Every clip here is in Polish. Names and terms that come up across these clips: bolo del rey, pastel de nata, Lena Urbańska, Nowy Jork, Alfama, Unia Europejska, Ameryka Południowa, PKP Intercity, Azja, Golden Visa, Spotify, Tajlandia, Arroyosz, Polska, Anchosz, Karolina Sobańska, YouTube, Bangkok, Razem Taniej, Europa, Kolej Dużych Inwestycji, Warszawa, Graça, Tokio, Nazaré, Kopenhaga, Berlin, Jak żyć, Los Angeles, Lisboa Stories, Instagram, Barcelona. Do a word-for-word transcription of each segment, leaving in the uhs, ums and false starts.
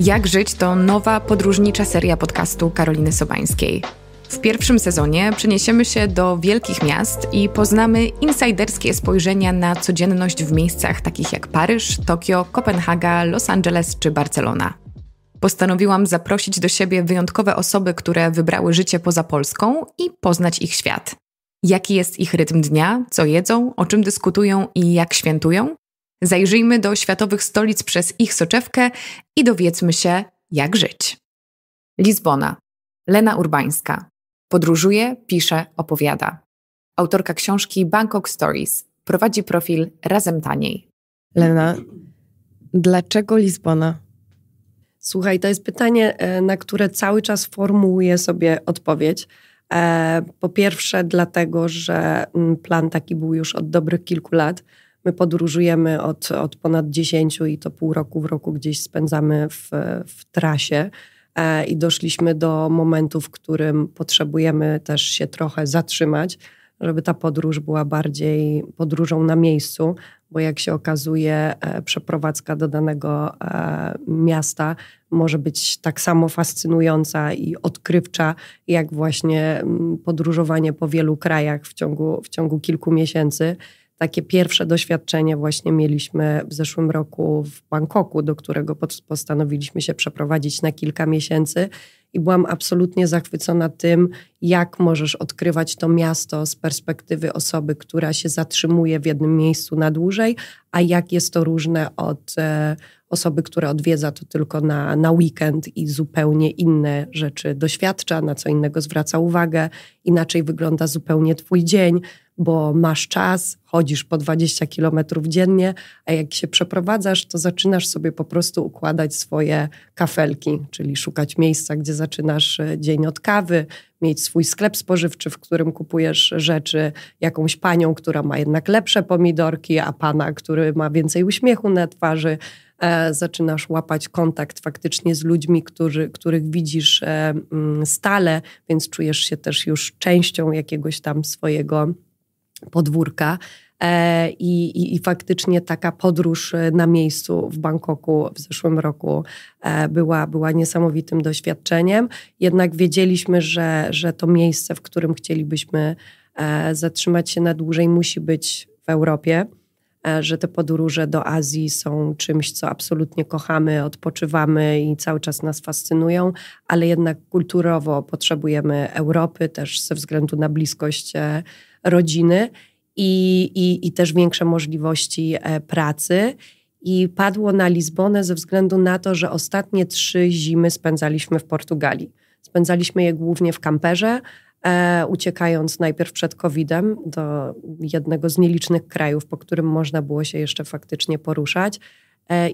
Jak żyć to nowa podróżnicza seria podcastu Karoliny Sobańskiej. W pierwszym sezonie przeniesiemy się do wielkich miast i poznamy insajderskie spojrzenia na codzienność w miejscach takich jak Paryż, Tokio, Kopenhaga, Los Angeles czy Barcelona. Postanowiłam zaprosić do siebie wyjątkowe osoby, które wybrały życie poza Polską i poznać ich świat. Jaki jest ich rytm dnia, co jedzą, o czym dyskutują i jak świętują? Zajrzyjmy do światowych stolic przez ich soczewkę i dowiedzmy się, jak żyć. Lizbona. Lena Urbańska. Podróżuje, pisze, opowiada. Autorka książki Bangkok Stories. Prowadzi profil Razem Taniej. Lena, dlaczego Lizbona? Słuchaj, to jest pytanie, na które cały czas formułuję sobie odpowiedź. Po pierwsze dlatego, że plan taki był już od dobrych kilku lat. My podróżujemy od, od ponad dziesięciu i to pół roku w roku gdzieś spędzamy w, w trasie i doszliśmy do momentu, w którym potrzebujemy też się trochę zatrzymać, żeby ta podróż była bardziej podróżą na miejscu, bo jak się okazuje, przeprowadzka do danego miasta może być tak samo fascynująca i odkrywcza, jak właśnie podróżowanie po wielu krajach w ciągu, w ciągu kilku miesięcy. Takie pierwsze doświadczenie właśnie mieliśmy w zeszłym roku w Bangkoku, do którego postanowiliśmy się przeprowadzić na kilka miesięcy i byłam absolutnie zachwycona tym, jak możesz odkrywać to miasto z perspektywy osoby, która się zatrzymuje w jednym miejscu na dłużej, a jak jest to różne od e, osoby, która odwiedza to tylko na, na weekend i zupełnie inne rzeczy doświadcza, na co innego zwraca uwagę, inaczej wygląda zupełnie twój dzień, bo masz czas, chodzisz po dwadzieścia kilometrów dziennie, a jak się przeprowadzasz, to zaczynasz sobie po prostu układać swoje kafelki, czyli szukać miejsca, gdzie zaczynasz dzień od kawy, mieć swój sklep spożywczy, w którym kupujesz rzeczy, jakąś panią, która ma jednak lepsze pomidorki, a pana, który ma więcej uśmiechu na twarzy. E, zaczynasz łapać kontakt faktycznie z ludźmi, którzy, których widzisz e, stale, więc czujesz się też już częścią jakiegoś tam swojego podwórka e, i, i faktycznie taka podróż na miejscu w Bangkoku w zeszłym roku e, była, była niesamowitym doświadczeniem. Jednak wiedzieliśmy, że, że to miejsce, w którym chcielibyśmy e, zatrzymać się na dłużej, musi być w Europie, e, że te podróże do Azji są czymś, co absolutnie kochamy, odpoczywamy i cały czas nas fascynują, ale jednak kulturowo potrzebujemy Europy też ze względu na bliskość e, rodziny i, i, i też większe możliwości pracy. I padło na Lizbonę ze względu na to, że ostatnie trzy zimy spędzaliśmy w Portugalii. Spędzaliśmy je głównie w kamperze, e, uciekając najpierw przed kowidem do jednego z nielicznych krajów, po którym można było się jeszcze faktycznie poruszać.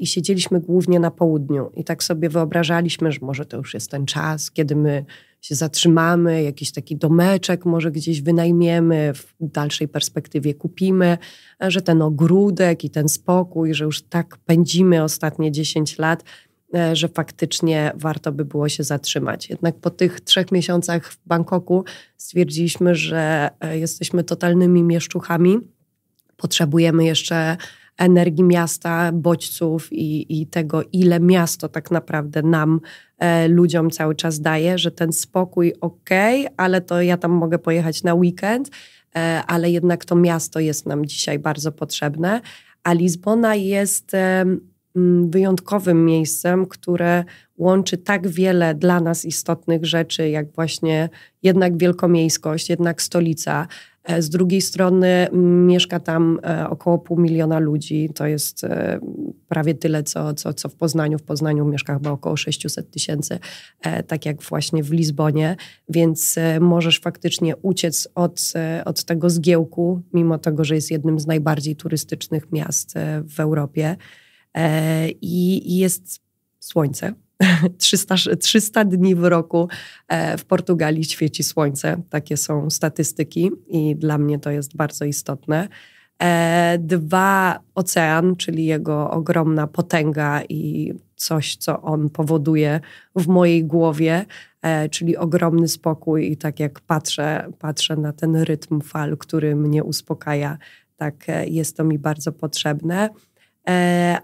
I siedzieliśmy głównie na południu i tak sobie wyobrażaliśmy, że może to już jest ten czas, kiedy my się zatrzymamy, jakiś taki domeczek może gdzieś wynajmiemy, w dalszej perspektywie kupimy, że ten ogródek i ten spokój, że już tak pędzimy ostatnie dziesięć lat, że faktycznie warto by było się zatrzymać. Jednak po tych trzech miesiącach w Bangkoku stwierdziliśmy, że jesteśmy totalnymi mieszczuchami, potrzebujemy jeszcze energii miasta, bodźców i, i tego, ile miasto tak naprawdę nam, e, ludziom cały czas daje, że ten spokój okej, okay, ale to ja tam mogę pojechać na weekend, e, ale jednak to miasto jest nam dzisiaj bardzo potrzebne, a Lizbona jest e, wyjątkowym miejscem, które łączy tak wiele dla nas istotnych rzeczy, jak właśnie jednak wielkomiejskość, jednak stolica. Z drugiej strony mieszka tam około pół miliona ludzi. To jest prawie tyle, co, co, co w Poznaniu. W Poznaniu mieszka chyba około sześćset tysięcy, tak jak właśnie w Lizbonie. Więc możesz faktycznie uciec od, od tego zgiełku, mimo tego, że jest jednym z najbardziej turystycznych miast w Europie. I jest słońce. trzysta dni w roku w Portugalii świeci słońce. Takie są statystyki i dla mnie to jest bardzo istotne. Dwa, ocean, czyli jego ogromna potęga i coś, co on powoduje w mojej głowie, czyli ogromny spokój i tak jak patrzę, patrzę na ten rytm fal, który mnie uspokaja, tak jest to mi bardzo potrzebne.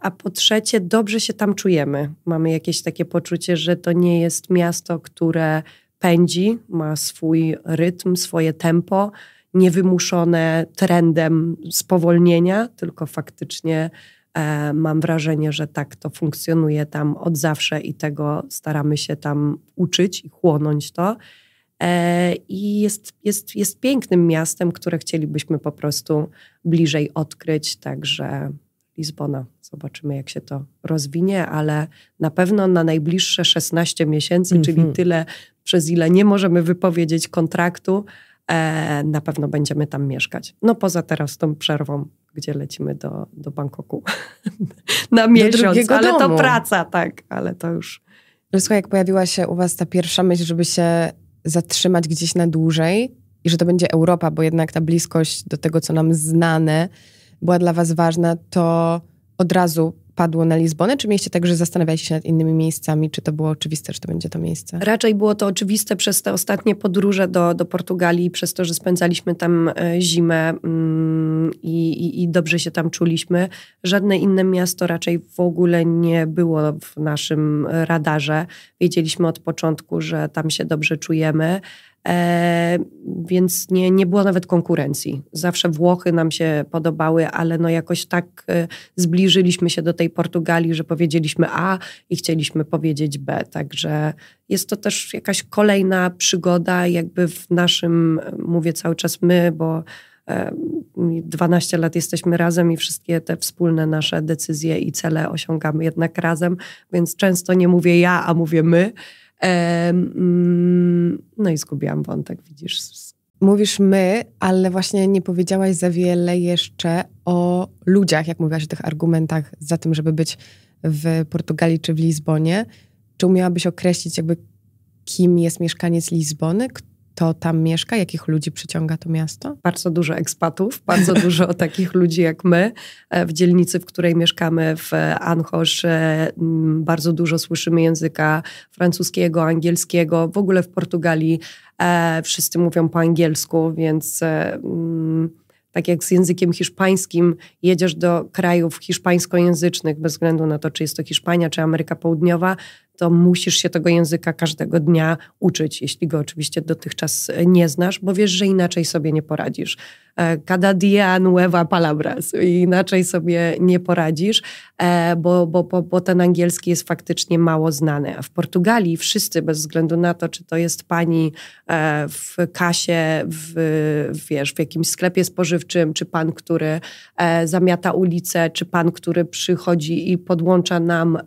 A po trzecie, dobrze się tam czujemy. Mamy jakieś takie poczucie, że to nie jest miasto, które pędzi, ma swój rytm, swoje tempo, niewymuszone trendem spowolnienia, tylko faktycznie e, mam wrażenie, że tak to funkcjonuje tam od zawsze i tego staramy się tam uczyć i chłonąć to. E, I jest, jest, jest pięknym miastem, które chcielibyśmy po prostu bliżej odkryć, także Lizbona. Zobaczymy, jak się to rozwinie, ale na pewno na najbliższe szesnaście miesięcy, mm-hmm. czyli tyle, przez ile nie możemy wypowiedzieć kontraktu, e, na pewno będziemy tam mieszkać. No poza teraz tą przerwą, gdzie lecimy do, do Bangkoku na miesiąc, do ale domu. To praca, tak, ale to już... No słuchaj, jak pojawiła się u was ta pierwsza myśl, żeby się zatrzymać gdzieś na dłużej i że to będzie Europa, bo jednak ta bliskość do tego, co nam znane, była dla was ważna, to od razu padło na Lizbonę? Czy mieliście tak, że zastanawialiście się nad innymi miejscami? Czy to było oczywiste, że to będzie to miejsce? Raczej było to oczywiste przez te ostatnie podróże do, do Portugalii, przez to, że spędzaliśmy tam zimę mm, i, i dobrze się tam czuliśmy. Żadne inne miasto raczej w ogóle nie było w naszym radarze. Wiedzieliśmy od początku, że tam się dobrze czujemy. E, więc nie, nie było nawet konkurencji. Zawsze Włochy nam się podobały, ale no jakoś tak e, zbliżyliśmy się do tej Portugalii, że powiedzieliśmy A i chcieliśmy powiedzieć B. Także jest to też jakaś kolejna przygoda jakby w naszym, mówię cały czas my, bo e, dwanaście lat jesteśmy razem i wszystkie te wspólne nasze decyzje i cele osiągamy jednak razem, więc często nie mówię ja, a mówię my. No i zgubiłam wątek, widzisz. Mówisz my, ale właśnie nie powiedziałaś za wiele jeszcze o ludziach, jak mówiłaś o tych argumentach za tym, żeby być w Portugalii czy w Lizbonie. Czy umiałabyś określić jakby, kim jest mieszkaniec Lizbony? Kto tam mieszka? Jakich ludzi przyciąga to miasto? Bardzo dużo ekspatów, bardzo dużo takich ludzi jak my. W dzielnicy, w której mieszkamy, w Anchosz, bardzo dużo słyszymy języka francuskiego, angielskiego. W ogóle w Portugalii e, wszyscy mówią po angielsku, więc e, m, tak jak z językiem hiszpańskim, jedziesz do krajów hiszpańskojęzycznych, bez względu na to, czy jest to Hiszpania, czy Ameryka Południowa, to musisz się tego języka każdego dnia uczyć, jeśli go oczywiście dotychczas nie znasz, bo wiesz, że inaczej sobie nie poradzisz. Cada día nueva palabras. Inaczej sobie nie poradzisz, bo, bo, bo, bo ten angielski jest faktycznie mało znany. A w Portugalii wszyscy, bez względu na to, czy to jest pani w kasie, w, wiesz, w jakimś sklepie spożywczym, czy pan, który zamiata ulicę, czy pan, który przychodzi i podłącza nam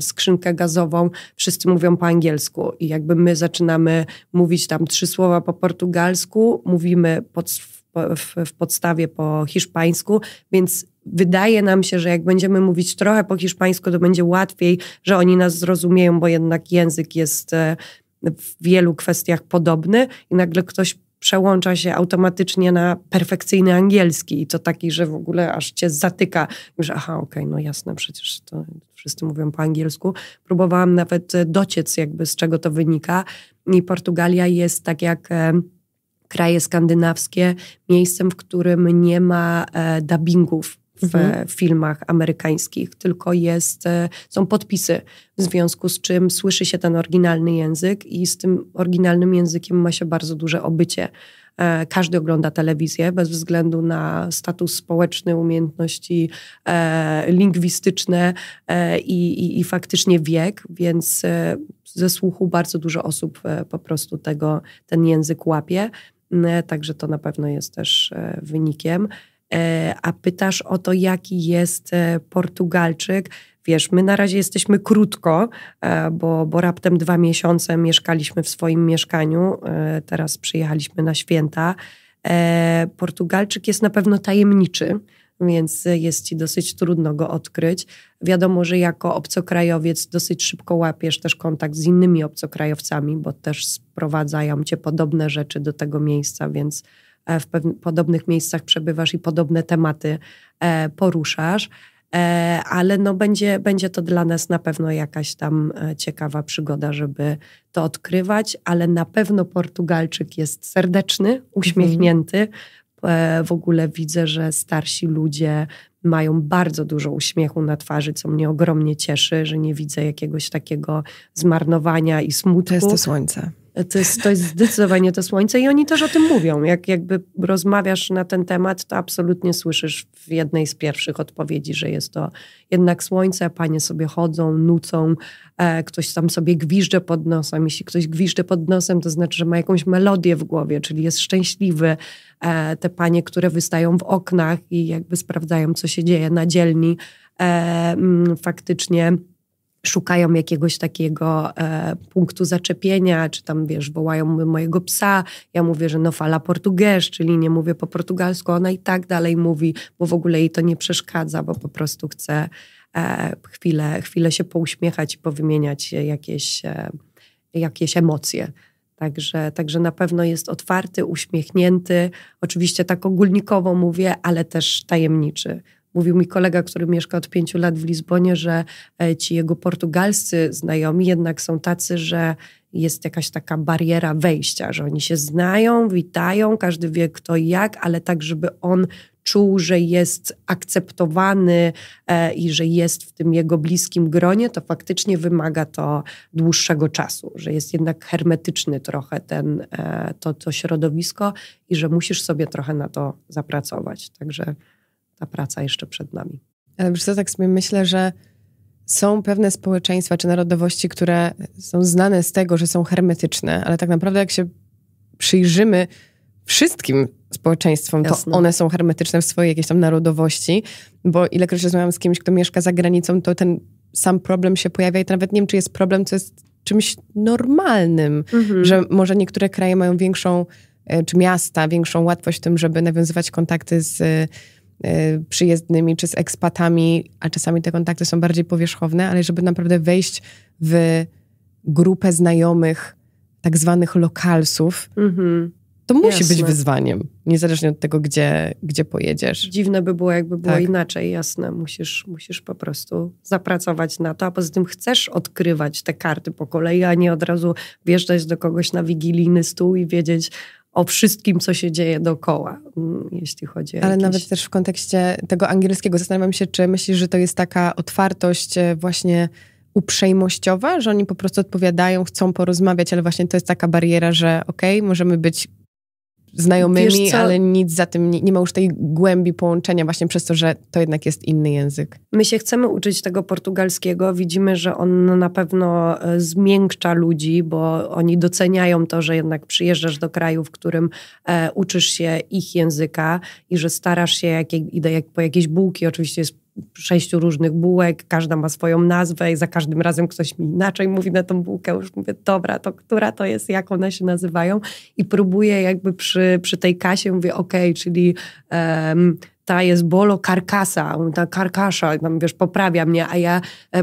skrzynkę gazową, wszyscy mówią po angielsku i jakby my zaczynamy mówić tam trzy słowa po portugalsku, mówimy pod, w, w podstawie po hiszpańsku, więc wydaje nam się, że jak będziemy mówić trochę po hiszpańsku, to będzie łatwiej, że oni nas zrozumieją, bo jednak język jest w wielu kwestiach podobny i nagle ktoś przełącza się automatycznie na perfekcyjny angielski i to taki, że w ogóle aż cię zatyka. Już aha, okej, okay, no jasne, przecież to wszyscy mówią po angielsku. Próbowałam nawet dociec jakby z czego to wynika i Portugalia jest tak jak kraje skandynawskie miejscem, w którym nie ma dubbingów w mhm. filmach amerykańskich, tylko jest, są podpisy, w związku z czym słyszy się ten oryginalny język i z tym oryginalnym językiem ma się bardzo duże obycie. Każdy ogląda telewizję bez względu na status społeczny, umiejętności e, lingwistyczne e, i, i faktycznie wiek, więc e, ze słuchu bardzo dużo osób e, po prostu tego, ten język łapie, e, także to na pewno jest też e, wynikiem. A pytasz o to, jaki jest Portugalczyk. Wiesz, my na razie jesteśmy krótko, bo, bo raptem dwa miesiące mieszkaliśmy w swoim mieszkaniu. Teraz przyjechaliśmy na święta. Portugalczyk jest na pewno tajemniczy, więc jest ci dosyć trudno go odkryć. Wiadomo, że jako obcokrajowiec dosyć szybko łapiesz też kontakt z innymi obcokrajowcami, bo też sprowadzają cię podobne rzeczy do tego miejsca, więc w podobnych miejscach przebywasz i podobne tematy e, poruszasz, e, ale no będzie, będzie to dla nas na pewno jakaś tam ciekawa przygoda, żeby to odkrywać, ale na pewno Portugalczyk jest serdeczny, uśmiechnięty, mm-hmm. w ogóle widzę, że starsi ludzie mają bardzo dużo uśmiechu na twarzy, co mnie ogromnie cieszy, że nie widzę jakiegoś takiego zmarnowania i smutku. To jest to słońce. To jest, to jest zdecydowanie to słońce i oni też o tym mówią. Jak jakby rozmawiasz na ten temat, to absolutnie słyszysz w jednej z pierwszych odpowiedzi, że jest to jednak słońce, panie sobie chodzą, nucą, e, ktoś tam sobie gwiżdże pod nosem. Jeśli ktoś gwiżdże pod nosem, to znaczy, że ma jakąś melodię w głowie, czyli jest szczęśliwy. E, te panie, które wystają w oknach i jakby sprawdzają, co się dzieje na dzielni, e, m, faktycznie... szukają jakiegoś takiego e, punktu zaczepienia, czy tam, wiesz, wołają mojego psa, ja mówię, że no fala portuguesz, czyli nie mówię po portugalsku, ona i tak dalej mówi, bo w ogóle jej to nie przeszkadza, bo po prostu chce e, chwilę, chwilę się pouśmiechać i powymieniać jakieś, e, jakieś emocje. Także, także na pewno jest otwarty, uśmiechnięty, oczywiście tak ogólnikowo mówię, ale też tajemniczy. Mówił mi kolega, który mieszka od pięciu lat w Lizbonie, że ci jego portugalscy znajomi jednak są tacy, że jest jakaś taka bariera wejścia, że oni się znają, witają, każdy wie kto i jak, ale tak, żeby on czuł, że jest akceptowany i że jest w tym jego bliskim gronie, to faktycznie wymaga to dłuższego czasu, że jest jednak hermetyczny trochę ten, to, to środowisko i że musisz sobie trochę na to zapracować. Także... ta praca jeszcze przed nami. Ale wiesz co, tak sobie myślę, że są pewne społeczeństwa czy narodowości, które są znane z tego, że są hermetyczne, ale tak naprawdę jak się przyjrzymy wszystkim społeczeństwom, jasne, to one są hermetyczne w swojej jakiejś tam narodowości, bo ilekroć rozmawiam z kimś, kto mieszka za granicą, to ten sam problem się pojawia i to nawet nie wiem, czy jest problem, co jest czymś normalnym, mhm. że może niektóre kraje mają większą, czy miasta, większą łatwość w tym, żeby nawiązywać kontakty z przyjezdnymi czy z ekspatami, a czasami te kontakty są bardziej powierzchowne, ale żeby naprawdę wejść w grupę znajomych, tak zwanych lokalsów, mm-hmm. to musi jasne. Być wyzwaniem, niezależnie od tego, gdzie, gdzie pojedziesz. Dziwne by było, jakby było tak. inaczej, jasne. Musisz, musisz po prostu zapracować na to, a poza tym chcesz odkrywać te karty po kolei, a nie od razu wjeżdżać do kogoś na wigilijny stół i wiedzieć o wszystkim, co się dzieje dookoła, jeśli chodzi o... Ale jakieś... nawet też w kontekście tego angielskiego zastanawiam się, czy myślisz, że to jest taka otwartość właśnie uprzejmościowa, że oni po prostu odpowiadają, chcą porozmawiać, ale właśnie to jest taka bariera, że okej, okay, możemy być znajomymi, ale nic za tym, nie, nie ma już tej głębi połączenia właśnie przez to, że to jednak jest inny język. My się chcemy uczyć tego portugalskiego, widzimy, że on na pewno zmiękcza ludzi, bo oni doceniają to, że jednak przyjeżdżasz do kraju, w którym e, uczysz się ich języka i że starasz się, jak, idę jak po jakieś bułki, oczywiście jest sześciu różnych bułek, każda ma swoją nazwę i za każdym razem ktoś mi inaczej mówi na tą bułkę, już mówię, dobra, to która to jest, jak one się nazywają i próbuję jakby przy, przy tej kasie, mówię, okej, okay, czyli um, ta jest bolo carcassa, ta carcassa, tam wiesz, poprawia mnie, a ja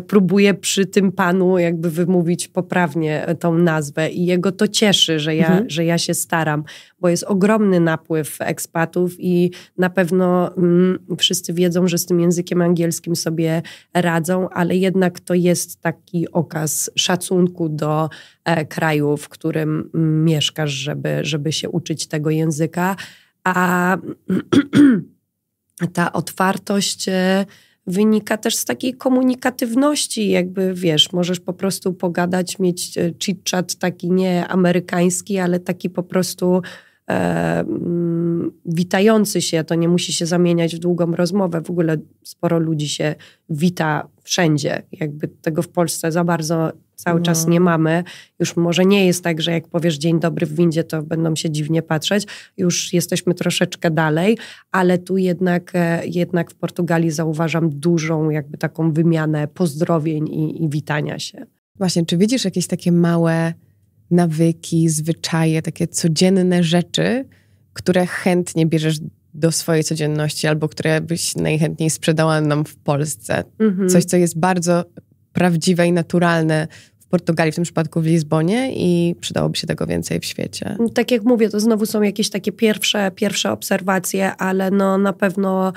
próbuję przy tym panu jakby wymówić poprawnie tą nazwę i jego to cieszy, że ja, mhm. że ja się staram, bo jest ogromny napływ ekspatów i na pewno mm, wszyscy wiedzą, że z tym językiem angielskim sobie radzą, ale jednak to jest taki okaz szacunku do e, kraju, w którym mm, mieszkasz, żeby, żeby się uczyć tego języka, a ta otwartość wynika też z takiej komunikatywności, jakby wiesz, możesz po prostu pogadać, mieć chit-chat taki nie amerykański, ale taki po prostu e, witający się, to nie musi się zamieniać w długą rozmowę, w ogóle sporo ludzi się wita wszędzie, jakby tego w Polsce za bardzo cały no. czas nie mamy. Już może nie jest tak, że jak powiesz dzień dobry w windzie, to będą się dziwnie patrzeć. Już jesteśmy troszeczkę dalej, ale tu jednak, jednak w Portugalii zauważam dużą jakby taką wymianę pozdrowień i, i witania się. Właśnie, czy widzisz jakieś takie małe nawyki, zwyczaje, takie codzienne rzeczy, które chętnie bierzesz do swojej codzienności albo które byś najchętniej sprzedała nam w Polsce? Mhm. Coś, co jest bardzo... prawdziwe i naturalne w Portugalii, w tym przypadku w Lizbonie i przydałoby się tego więcej w świecie. Tak jak mówię, to znowu są jakieś takie pierwsze, pierwsze obserwacje, ale no na pewno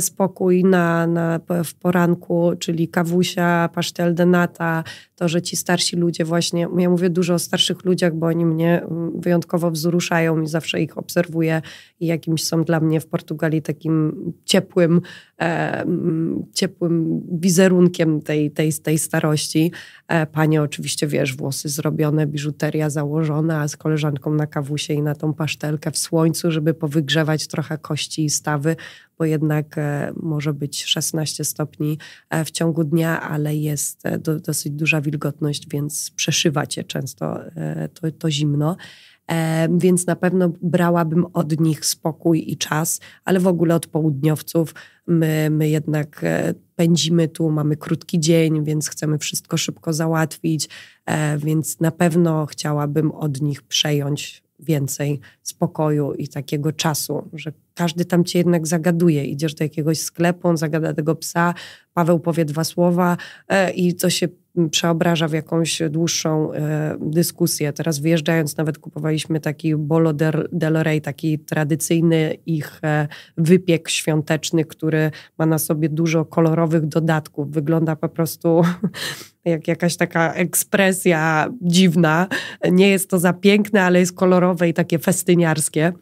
spokój na, na, w poranku, czyli kawusia, pastel de nata, to, że ci starsi ludzie właśnie, ja mówię dużo o starszych ludziach, bo oni mnie wyjątkowo wzruszają i zawsze ich obserwuję i jakimś są dla mnie w Portugalii takim ciepłym, e, ciepłym wizerunkiem tej, tej, tej starości. E, panie oczywiście, wiesz, włosy zrobione, biżuteria założona, z koleżanką na kawusie i na tą pasztelkę w słońcu, żeby powygrzewać trochę kości i stawy, bo jednak e, może być szesnaście stopni e, w ciągu dnia, ale jest e, do, dosyć duża wilgotność, więc przeszywa cię często e, to, to zimno. E, więc na pewno brałabym od nich spokój i czas, ale w ogóle od południowców. My, my jednak e, pędzimy tu, mamy krótki dzień, więc chcemy wszystko szybko załatwić, e, więc na pewno chciałabym od nich przejąć więcej spokoju i takiego czasu, że każdy tam cię jednak zagaduje. Idziesz do jakiegoś sklepu, on zagada tego psa, Paweł powie dwa słowa e, i to się przeobraża w jakąś dłuższą e, dyskusję. Teraz wyjeżdżając nawet kupowaliśmy taki bolo del, del rey, taki tradycyjny ich e, wypiek świąteczny, który ma na sobie dużo kolorowych dodatków. Wygląda po prostu jak jakaś taka ekspresja dziwna. Nie jest to za piękne, ale jest kolorowe i takie festyniarskie.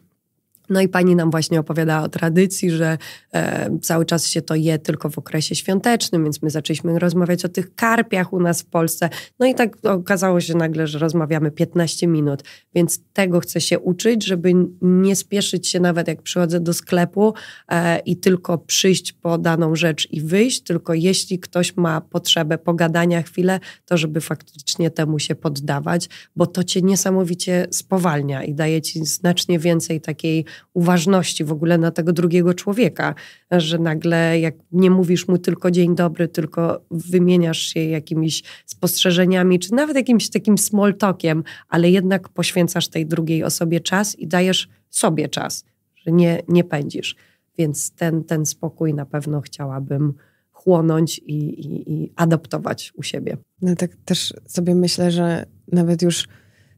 No i pani nam właśnie opowiadała o tradycji, że e, cały czas się to je tylko w okresie świątecznym, więc my zaczęliśmy rozmawiać o tych karpiach u nas w Polsce. No i tak okazało się nagle, że rozmawiamy piętnaście minut, więc tego chcę się uczyć, żeby nie spieszyć się nawet jak przychodzę do sklepu e, i tylko przyjść po daną rzecz i wyjść, tylko jeśli ktoś ma potrzebę pogadania chwilę, to żeby faktycznie temu się poddawać, bo to cię niesamowicie spowalnia i daje ci znacznie więcej takiej uważności w ogóle na tego drugiego człowieka, że nagle jak nie mówisz mu tylko dzień dobry, tylko wymieniasz się jakimiś spostrzeżeniami, czy nawet jakimś takim small talkiem, ale jednak poświęcasz tej drugiej osobie czas i dajesz sobie czas, że nie, nie pędzisz. Więc ten, ten spokój na pewno chciałabym chłonąć i, i, i adaptować u siebie. No tak też sobie myślę, że nawet już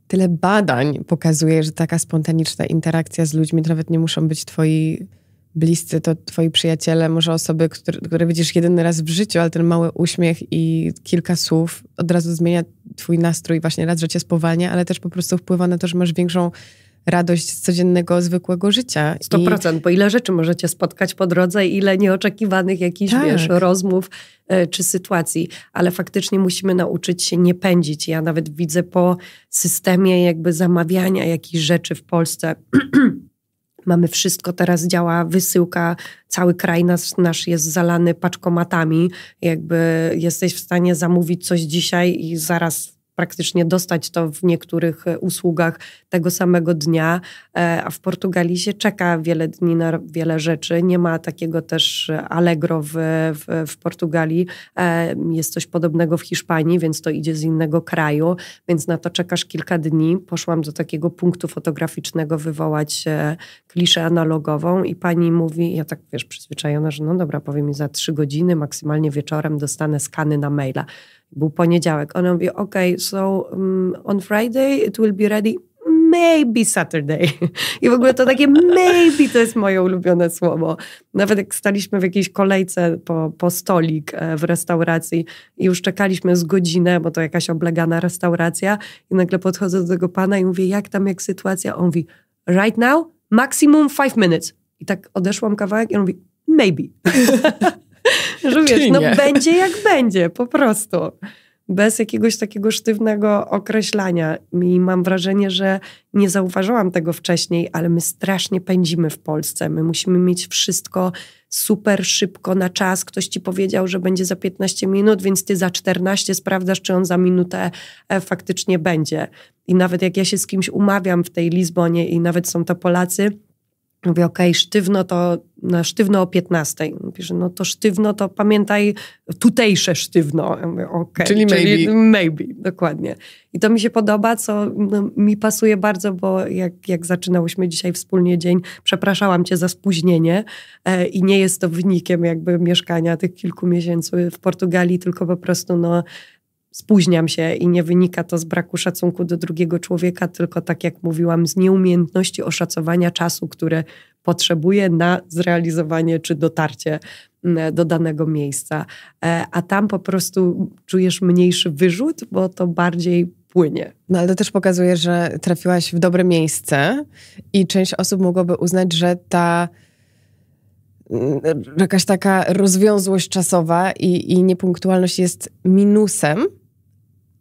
tyle badań pokazuje, że taka spontaniczna interakcja z ludźmi, to nawet nie muszą być twoi bliscy, to twoi przyjaciele, może osoby, które, które widzisz jedyny raz w życiu, ale ten mały uśmiech i kilka słów od razu zmienia twój nastrój, właśnie raz, że cię spowalnia, ale też po prostu wpływa na to, że masz większą radość z codziennego, zwykłego życia. sto procent, I... bo ile rzeczy możecie spotkać po drodze, ile nieoczekiwanych jakichś, wiesz, rozmów y, czy sytuacji, ale faktycznie musimy nauczyć się nie pędzić. Ja nawet widzę po systemie jakby zamawiania jakichś rzeczy w Polsce. Mamy wszystko, teraz działa wysyłka, cały kraj nas, nasz jest zalany paczkomatami. Jakby jesteś w stanie zamówić coś dzisiaj i zaraz praktycznie dostać to w niektórych usługach tego samego dnia, a w Portugalii się czeka wiele dni na wiele rzeczy. Nie ma takiego też Allegro w, w, w Portugalii. Jest coś podobnego w Hiszpanii, więc to idzie z innego kraju, więc na to czekasz kilka dni. Poszłam do takiego punktu fotograficznego wywołać kliszę analogową i pani mówi, ja tak wiesz, przyzwyczajona, że no dobra, powiem mi za trzy godziny, maksymalnie wieczorem dostanę skany na maila. Był poniedziałek. Ona mówi, ok, so um, on Friday it will be ready, maybe Saturday. I w ogóle to takie maybe to jest moje ulubione słowo. Nawet jak staliśmy w jakiejś kolejce po, po stolik w restauracji i już czekaliśmy z godzinę, bo to jakaś oblegana restauracja i nagle podchodzę do tego pana i mówię, jak tam, jak sytuacja? On mówi, right now, maximum five minutes. I tak odeszłam kawałek i on mówi, maybe. Że wiesz, no będzie jak będzie, po prostu. Bez jakiegoś takiego sztywnego określania. I mam wrażenie, że nie zauważyłam tego wcześniej, ale my strasznie pędzimy w Polsce. My musimy mieć wszystko super szybko, na czas. Ktoś ci powiedział, że będzie za piętnaście minut, więc ty za czternaście sprawdzasz, czy on za minutę faktycznie będzie. I nawet jak ja się z kimś umawiam w tej Lizbonie i nawet są to Polacy, mówię, okej, okay, sztywno to, no, sztywno o piętnastej. Pisze, no to sztywno, to pamiętaj tutejsze sztywno. Ja mówię, okay, czyli, czyli maybe. Maybe, dokładnie. I to mi się podoba, co no, mi pasuje bardzo, bo jak, jak zaczynałyśmy dzisiaj wspólnie dzień, przepraszałam cię za spóźnienie e, i nie jest to wynikiem jakby mieszkania tych kilku miesięcy w Portugalii, tylko po prostu no spóźniam się i nie wynika to z braku szacunku do drugiego człowieka, tylko tak jak mówiłam, z nieumiejętności oszacowania czasu, który potrzebuje na zrealizowanie czy dotarcie do danego miejsca. A tam po prostu czujesz mniejszy wyrzut, bo to bardziej płynie. No ale to też pokazuje, że trafiłaś w dobre miejsce i część osób mogłoby uznać, że ta jakaś taka rozwiązłość czasowa i, i niepunktualność jest minusem,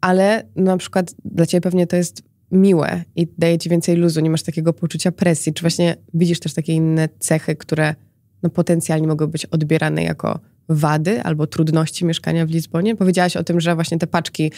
ale no na przykład dla ciebie pewnie to jest miłe i daje ci więcej luzu, nie masz takiego poczucia presji. Czy właśnie widzisz też takie inne cechy, które no potencjalnie mogą być odbierane jako wady albo trudności mieszkania w Lizbonie? Powiedziałaś o tym, że właśnie te paczki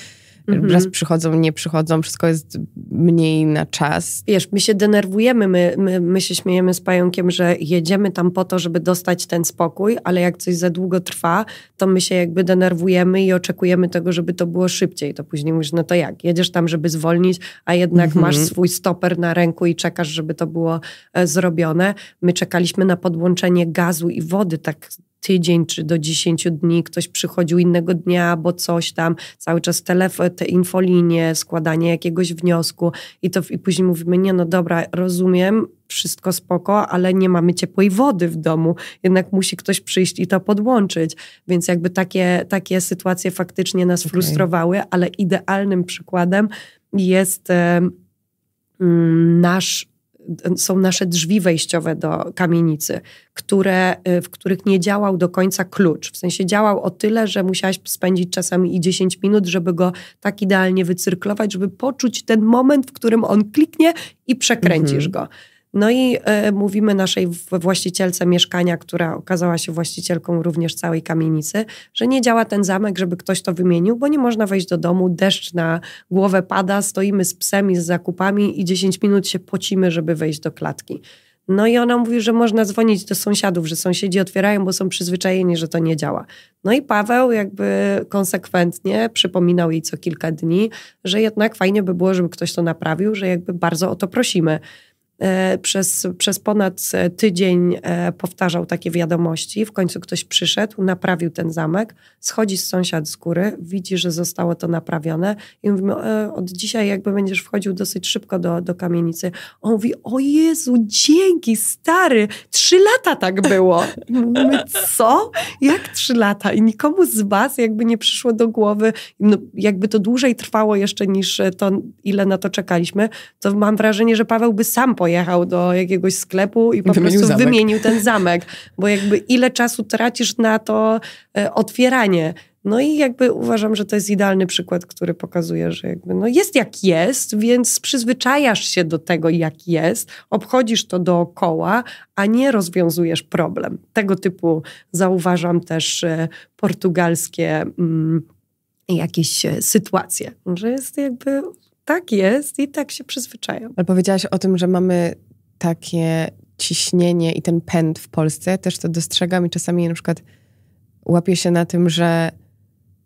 mhm. raz przychodzą, nie przychodzą, wszystko jest mniej na czas. Wiesz, my się denerwujemy, my, my, my się śmiejemy z pająkiem, że jedziemy tam po to, żeby dostać ten spokój, ale jak coś za długo trwa, to my się jakby denerwujemy i oczekujemy tego, żeby to było szybciej. To później mówisz, no to jak? Jedziesz tam, żeby zwolnić, a jednak mhm. masz swój stoper na ręku i czekasz, żeby to było e, zrobione. My czekaliśmy na podłączenie gazu i wody, tak tydzień czy do dziesięciu dni, ktoś przychodził innego dnia, bo coś tam, cały czas telefon, te infolinie, składanie jakiegoś wniosku i to i później mówimy, nie no dobra, rozumiem, wszystko spoko, ale nie mamy ciepłej wody w domu, jednak musi ktoś przyjść i to podłączyć, więc jakby takie, takie sytuacje faktycznie nas okay. frustrowały, ale idealnym przykładem jest um, nasz są nasze drzwi wejściowe do kamienicy, które, w których nie działał do końca klucz. W sensie działał o tyle, że musiałaś spędzić czasami i dziesięć minut, żeby go tak idealnie wycyrklować, żeby poczuć ten moment, w którym on kliknie i przekręcisz mhm. go. No i y, mówimy naszej właścicielce mieszkania, która okazała się właścicielką również całej kamienicy, że nie działa ten zamek, żeby ktoś to wymienił, bo nie można wejść do domu, deszcz na głowę pada, stoimy z psem i z zakupami i dziesięć minut się pocimy, żeby wejść do klatki. No i ona mówi, że można dzwonić do sąsiadów, że sąsiedzi otwierają, bo są przyzwyczajeni, że to nie działa. No i Paweł jakby konsekwentnie przypominał jej co kilka dni, że jednak fajnie by było, żeby ktoś to naprawił, że jakby bardzo o to prosimy. Przez, przez ponad tydzień powtarzał takie wiadomości. W końcu ktoś przyszedł, naprawił ten zamek, schodzi z sąsiad z góry, widzi, że zostało to naprawione i mówimy, od dzisiaj jakby będziesz wchodził dosyć szybko do, do kamienicy. On mówi, o Jezu, dzięki stary, trzy lata tak było. Mówimy, co? Jak trzy lata? I nikomu z was jakby nie przyszło do głowy, no, jakby to dłużej trwało jeszcze niż to, ile na to czekaliśmy, to mam wrażenie, że Paweł by sam pojechał do jakiegoś sklepu i po wymienił prostu zamek. wymienił ten zamek. Bo jakby ile czasu tracisz na to otwieranie. No i jakby uważam, że to jest idealny przykład, który pokazuje, że jakby no jest jak jest, więc przyzwyczajasz się do tego jak jest, obchodzisz to dookoła, a nie rozwiązujesz problem. Tego typu zauważam też portugalskie mm, jakieś sytuacje. Że jest jakby... Tak jest i tak się przyzwyczają. Ale powiedziałaś o tym, że mamy takie ciśnienie i ten pęd w Polsce. Ja też to dostrzegam i czasami na przykład łapię się na tym, że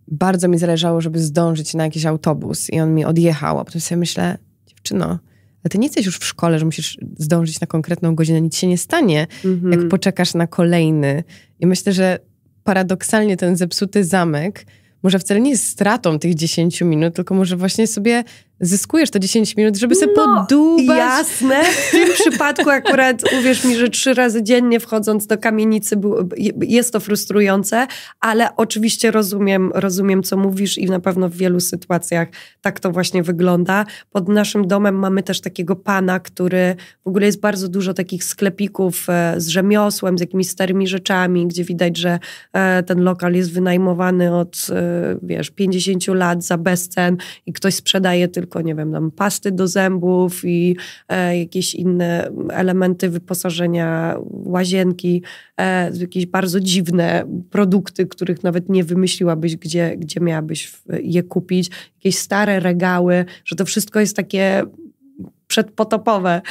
bardzo mi zależało, żeby zdążyć na jakiś autobus i on mi odjechał. A potem sobie myślę, dziewczyno, ale ty nie jesteś już w szkole, że musisz zdążyć na konkretną godzinę. Nic się nie stanie, mhm. jak poczekasz na kolejny. I myślę, że paradoksalnie ten zepsuty zamek może wcale nie jest stratą tych dziesięciu minut, tylko może właśnie sobie zyskujesz te dziesięć minut, żeby sobie no, podubać. Jasne. W tym przypadku akurat, uwierz mi, że trzy razy dziennie wchodząc do kamienicy jest to frustrujące, ale oczywiście rozumiem, rozumiem co mówisz i na pewno w wielu sytuacjach tak to właśnie wygląda. Pod naszym domem mamy też takiego pana, który w ogóle jest bardzo dużo takich sklepików z rzemiosłem, z jakimiś starymi rzeczami, gdzie widać, że ten lokal jest wynajmowany od, wiesz, pięćdziesięciu lat za bezcen i ktoś sprzedaje tylko Tylko, nie wiem, tam pasty do zębów i e, jakieś inne elementy wyposażenia, łazienki, e, jakieś bardzo dziwne produkty, których nawet nie wymyśliłabyś, gdzie, gdzie miałabyś je kupić. Jakieś stare regały, że to wszystko jest takie przedpotopowe,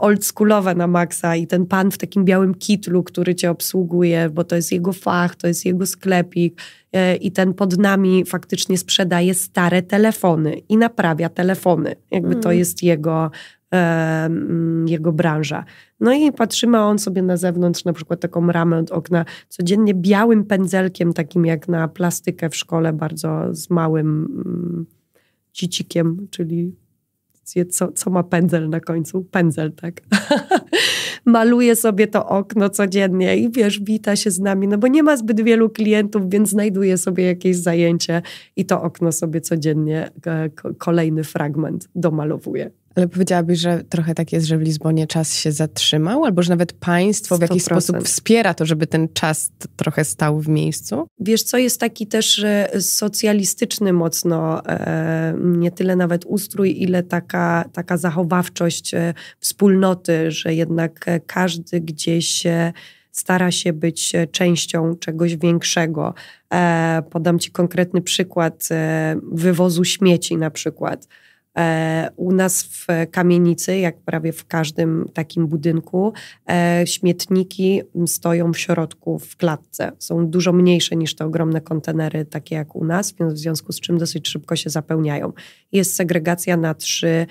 oldschoolowe na maksa i ten pan w takim białym kitlu, który cię obsługuje, bo to jest jego fach, to jest jego sklepik i ten pod nami faktycznie sprzedaje stare telefony i naprawia telefony. Jakby to jest jego e, jego branża. No i patrzymy, on sobie na zewnątrz, na przykład taką ramę od okna, codziennie białym pędzelkiem, takim jak na plastykę w szkole, bardzo z małym mm, cicikiem, czyli co, co ma pędzel na końcu? Pędzel, tak. Maluje sobie to okno codziennie i wiesz, wita się z nami, no bo nie ma zbyt wielu klientów, więc znajduje sobie jakieś zajęcie i to okno sobie codziennie kolejny fragment domalowuje. Ale powiedziałabyś, że trochę tak jest, że w Lizbonie czas się zatrzymał? Albo że nawet państwo w jakiś sto procent sposób wspiera to, żeby ten czas trochę stał w miejscu? Wiesz co, jest taki też socjalistyczny mocno, nie tyle nawet ustrój, ile taka, taka zachowawczość wspólnoty, że jednak każdy gdzieś stara się być częścią czegoś większego. Podam ci konkretny przykład wywozu śmieci na przykład. U nas w kamienicy, jak prawie w każdym takim budynku, śmietniki stoją w środku, w klatce. Są dużo mniejsze niż te ogromne kontenery, takie jak u nas, w związku z czym dosyć szybko się zapełniają. Jest segregacja na trzy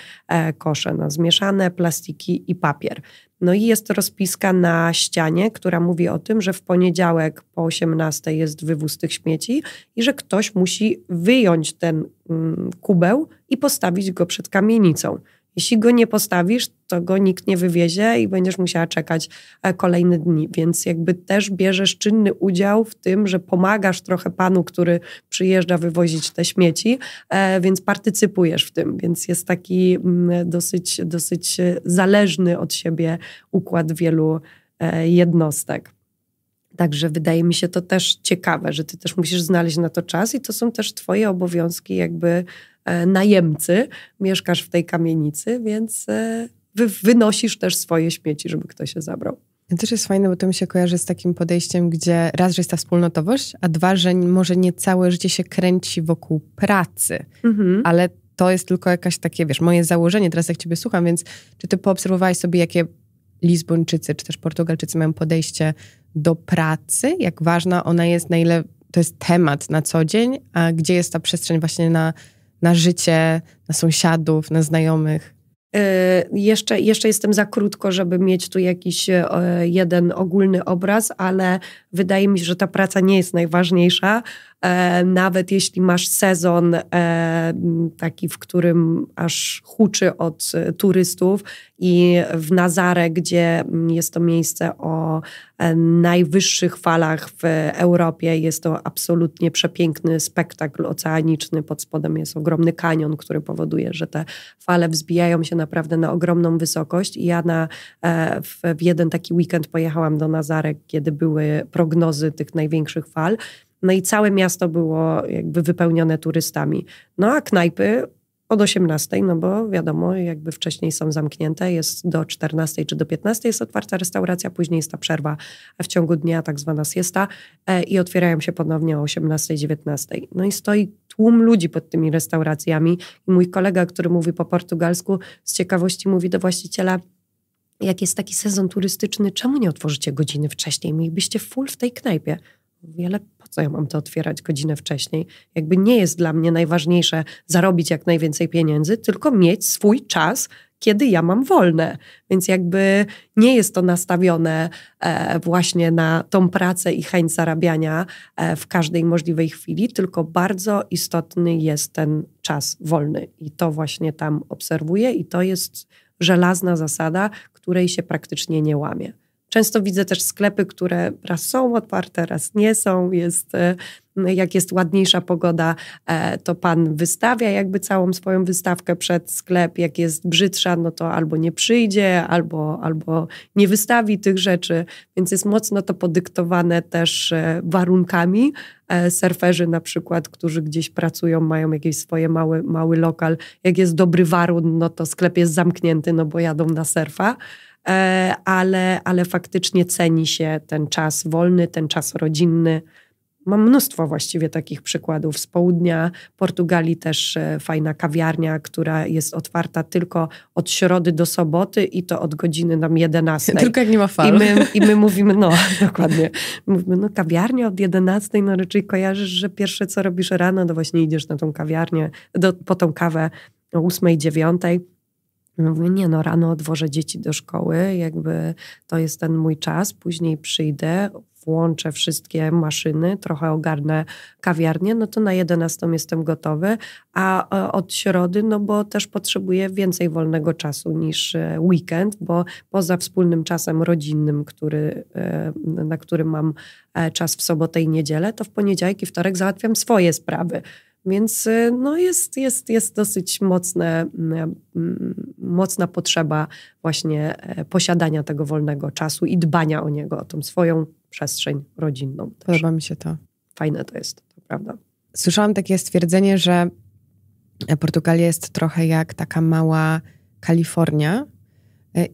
kosze, na zmieszane, plastiki i papier. No i jest rozpiska na ścianie, która mówi o tym, że w poniedziałek po osiemnastej jest wywóz tych śmieci i że ktoś musi wyjąć ten mm, kubeł i postawić go przed kamienicą. Jeśli go nie postawisz, to go nikt nie wywiezie i będziesz musiała czekać kolejne dni. Więc jakby też bierzesz czynny udział w tym, że pomagasz trochę panu, który przyjeżdża wywozić te śmieci, więc partycypujesz w tym. Więc jest taki dosyć, dosyć zależny od siebie układ wielu jednostek. Także wydaje mi się to też ciekawe, że ty też musisz znaleźć na to czas i to są też twoje obowiązki jakby najemcy, mieszkasz w tej kamienicy, więc wy, wynosisz też swoje śmieci, żeby ktoś się zabrał. To też jest fajne, bo to mi się kojarzy z takim podejściem, gdzie raz, że jest ta wspólnotowość, a dwa, że może nie całe życie się kręci wokół pracy, mhm. ale to jest tylko jakaś takie, wiesz, moje założenie, teraz jak ciebie słucham, więc czy ty poobserwowałaś sobie, jakie Lizbończycy czy też Portugalczycy mają podejście do pracy, jak ważna ona jest, na ile to jest temat na co dzień, a gdzie jest ta przestrzeń właśnie na na życie, na sąsiadów, na znajomych? Yy, jeszcze, jeszcze jestem za krótko, żeby mieć tu jakiś yy, jeden ogólny obraz, ale wydaje mi się, że ta praca nie jest najważniejsza. E, nawet jeśli masz sezon e, taki, w którym aż huczy od turystów i w Nazaré, gdzie jest to miejsce o e, najwyższych falach w Europie, jest to absolutnie przepiękny spektakl oceaniczny. Pod spodem jest ogromny kanion, który powoduje, że te fale wzbijają się naprawdę na ogromną wysokość. I ja na, e, w, w jeden taki weekend pojechałam do Nazaré, kiedy były prognozy tych największych fal. No i całe miasto było jakby wypełnione turystami. No a knajpy od osiemnastej, no bo wiadomo, jakby wcześniej są zamknięte, jest do czternastej czy do piętnastej jest otwarta restauracja, później jest ta przerwa w ciągu dnia, tak zwana siesta e, i otwierają się ponownie o osiemnastej, dziewiętnastej. No i stoi tłum ludzi pod tymi restauracjami i mój kolega, który mówi po portugalsku, z ciekawości mówi do właściciela: jak jest taki sezon turystyczny, czemu nie otworzycie godziny wcześniej? Mielibyście full w tej knajpie. Ale po co ja mam to otwierać godzinę wcześniej? Jakby nie jest dla mnie najważniejsze zarobić jak najwięcej pieniędzy, tylko mieć swój czas, kiedy ja mam wolne. Więc jakby nie jest to nastawione e, właśnie na tą pracę i chęć zarabiania e, w każdej możliwej chwili, tylko bardzo istotny jest ten czas wolny. I to właśnie tam obserwuję i to jest żelazna zasada, której się praktycznie nie łamie. Często widzę też sklepy, które raz są otwarte, raz nie są. Jest, jak jest ładniejsza pogoda, to pan wystawia jakby całą swoją wystawkę przed sklep. Jak jest brzydsza, no to albo nie przyjdzie, albo, albo nie wystawi tych rzeczy. Więc jest mocno to podyktowane też warunkami. Surferzy na przykład, którzy gdzieś pracują, mają jakieś swoje małe, mały lokal. Jak jest dobry warun, no to sklep jest zamknięty, no bo jadą na surfa. Ale, ale faktycznie ceni się ten czas wolny, ten czas rodzinny. Mam mnóstwo właściwie takich przykładów. Z południa Portugalii też fajna kawiarnia, która jest otwarta tylko od środy do soboty i to od godziny nam jedenastej. Tylko jak nie ma fal. I my, i my mówimy, no dokładnie, mówimy, no kawiarnia od jedenastej, no raczej kojarzysz, że pierwsze co robisz rano, to właśnie idziesz na tą kawiarnię, do, po tą kawę o ósmej, dziewiątej. Mówię, nie no, rano odwożę dzieci do szkoły, jakby to jest ten mój czas, później przyjdę, włączę wszystkie maszyny, trochę ogarnę kawiarnię, no to na jedenastą jestem gotowy, a od środy, no bo też potrzebuję więcej wolnego czasu niż weekend, bo poza wspólnym czasem rodzinnym, który, na który mam czas w sobotę i niedzielę, to w poniedziałek i wtorek załatwiam swoje sprawy. Więc no jest, jest, jest dosyć mocne, mocna potrzeba właśnie posiadania tego wolnego czasu i dbania o niego, o tą swoją przestrzeń rodzinną. Też. Podoba mi się to. Fajne to jest, to prawda. Słyszałam takie stwierdzenie, że Portugalia jest trochę jak taka mała Kalifornia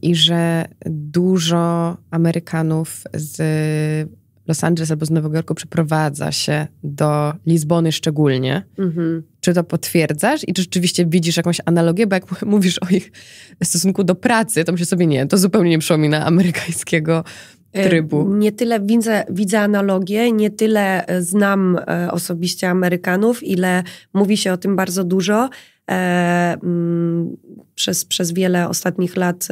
i że dużo Amerykanów z Los Angeles albo z Nowego Jorku przeprowadza się do Lizbony szczególnie. Mm-hmm. Czy to potwierdzasz i czy rzeczywiście widzisz jakąś analogię? Bo jak mówisz o ich stosunku do pracy, to myślę sobie, nie, to zupełnie nie przypomina amerykańskiego trybu. Nie tyle widzę, widzę analogię, nie tyle znam osobiście Amerykanów, ile mówi się o tym bardzo dużo. Przez, przez wiele ostatnich lat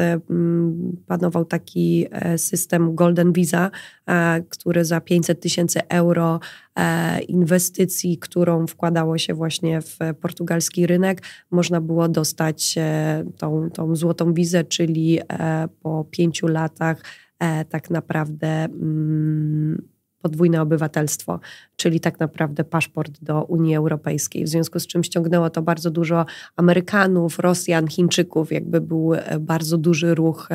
panował taki system Golden Visa, który za pięćset tysięcy euro inwestycji, którą wkładało się właśnie w portugalski rynek, można było dostać tą, tą złotą wizę, czyli po pięciu latach tak naprawdę podwójne obywatelstwo, czyli tak naprawdę paszport do Unii Europejskiej. W związku z czym ściągnęło to bardzo dużo Amerykanów, Rosjan, Chińczyków. Jakby był bardzo duży ruch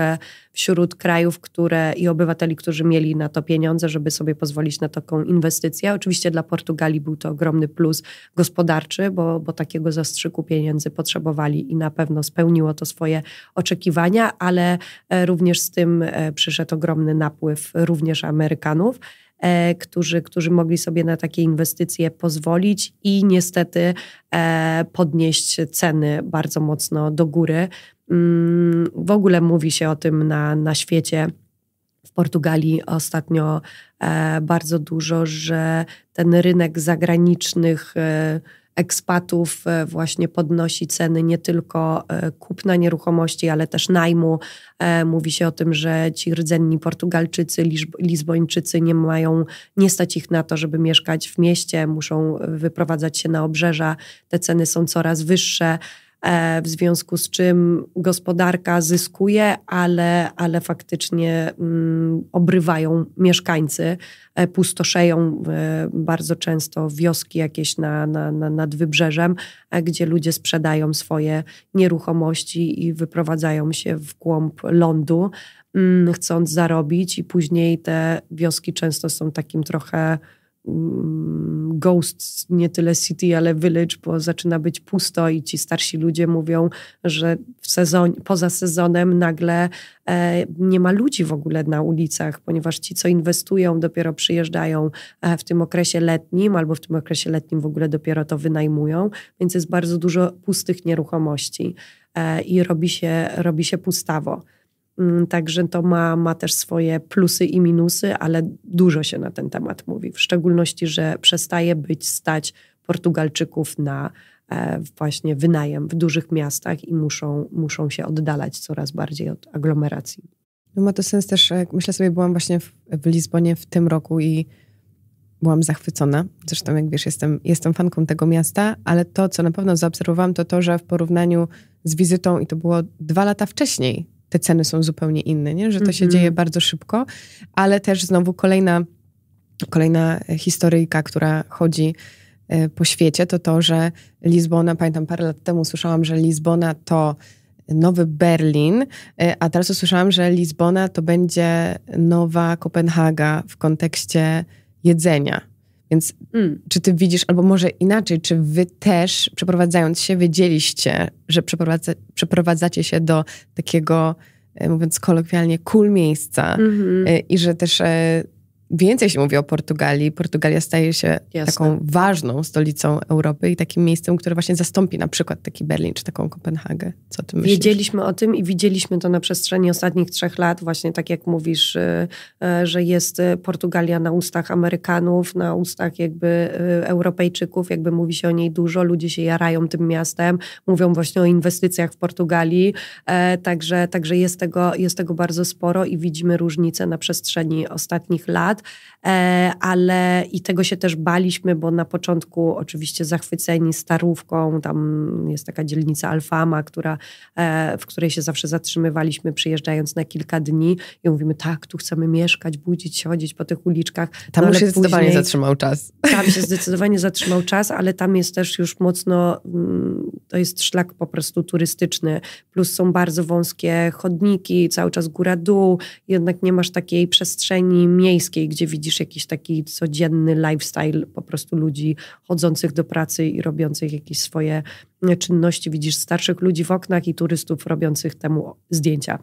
wśród krajów, które i obywateli, którzy mieli na to pieniądze, żeby sobie pozwolić na taką inwestycję. Oczywiście dla Portugalii był to ogromny plus gospodarczy, bo, bo takiego zastrzyku pieniędzy potrzebowali i na pewno spełniło to swoje oczekiwania, ale również z tym przyszedł ogromny napływ również Amerykanów, Którzy, którzy mogli sobie na takie inwestycje pozwolić i niestety podnieść ceny bardzo mocno do góry. W ogóle mówi się o tym na, na świecie, w Portugalii ostatnio bardzo dużo, że ten rynek zagranicznych ekspatów właśnie podnosi ceny nie tylko kupna nieruchomości, ale też najmu. Mówi się o tym, że ci rdzenni Portugalczycy, Lizbończycy nie mają, nie stać ich na to, żeby mieszkać w mieście, muszą wyprowadzać się na obrzeża. Te ceny są coraz wyższe, w związku z czym gospodarka zyskuje, ale, ale faktycznie mm, obrywają mieszkańcy, pustoszeją bardzo często wioski jakieś na, na, na, nad wybrzeżem, gdzie ludzie sprzedają swoje nieruchomości i wyprowadzają się w głąb lądu, mm, chcąc zarobić, i później te wioski często są takim trochę ghost, nie tyle city, ale village, bo zaczyna być pusto i ci starsi ludzie mówią, że w sezonie, poza sezonem nagle e, nie ma ludzi w ogóle na ulicach, ponieważ ci, co inwestują, dopiero przyjeżdżają w tym okresie letnim albo w tym okresie letnim w ogóle dopiero to wynajmują, więc jest bardzo dużo pustych nieruchomości e, i robi się, robi się pustawo. Także to ma, ma też swoje plusy i minusy, ale dużo się na ten temat mówi. W szczególności, że przestaje być stać Portugalczyków na e, właśnie wynajem w dużych miastach i muszą, muszą się oddalać coraz bardziej od aglomeracji. No ma to sens też, myślę sobie, byłam właśnie w, w Lizbonie w tym roku i byłam zachwycona. Zresztą jak wiesz, jestem, jestem fanką tego miasta, ale to, co na pewno zaobserwowałam, to to, że w porównaniu z wizytą, i to było dwa lata wcześniej, te ceny są zupełnie inne, nie? Że to mm-hmm. się dzieje bardzo szybko, ale też znowu kolejna, kolejna historyjka, która chodzi po świecie, to to, że Lizbona, pamiętam parę lat temu słyszałam, że Lizbona to nowy Berlin, a teraz usłyszałam, że Lizbona to będzie nowa Kopenhaga w kontekście jedzenia. Więc mm. czy ty widzisz, albo może inaczej, czy wy też przeprowadzając się wiedzieliście, że przeprowadza, przeprowadzacie się do takiego, mówiąc kolokwialnie, cool miejsca, mm-hmm. i że też więcej się mówi o Portugalii. Portugalia staje się Jasne. taką ważną stolicą Europy i takim miejscem, które właśnie zastąpi na przykład taki Berlin czy taką Kopenhagę. Co o tym myślisz? Wiedzieliśmy o tym i widzieliśmy to na przestrzeni ostatnich trzech lat. Właśnie tak jak mówisz, że jest Portugalia na ustach Amerykanów, na ustach jakby Europejczyków. Jakby mówi się o niej dużo. Ludzie się jarają tym miastem. Mówią właśnie o inwestycjach w Portugalii. Także, także jest tego, jest tego bardzo sporo i widzimy różnice na przestrzeni ostatnich lat. Ale i tego się też baliśmy, bo na początku oczywiście zachwyceni starówką, tam jest taka dzielnica Alfama, która, w której się zawsze zatrzymywaliśmy, przyjeżdżając na kilka dni i mówimy, tak, tu chcemy mieszkać, budzić się, chodzić po tych uliczkach. Tam no, już się później, zdecydowanie zatrzymał czas. Tam się zdecydowanie zatrzymał czas, ale tam jest też już mocno, to jest szlak po prostu turystyczny, plus są bardzo wąskie chodniki, cały czas góra-dół, jednak nie masz takiej przestrzeni miejskiej, gdzie widzisz jakiś taki codzienny lifestyle po prostu ludzi chodzących do pracy i robiących jakieś swoje czynności. Widzisz starszych ludzi w oknach i turystów robiących temu zdjęcia.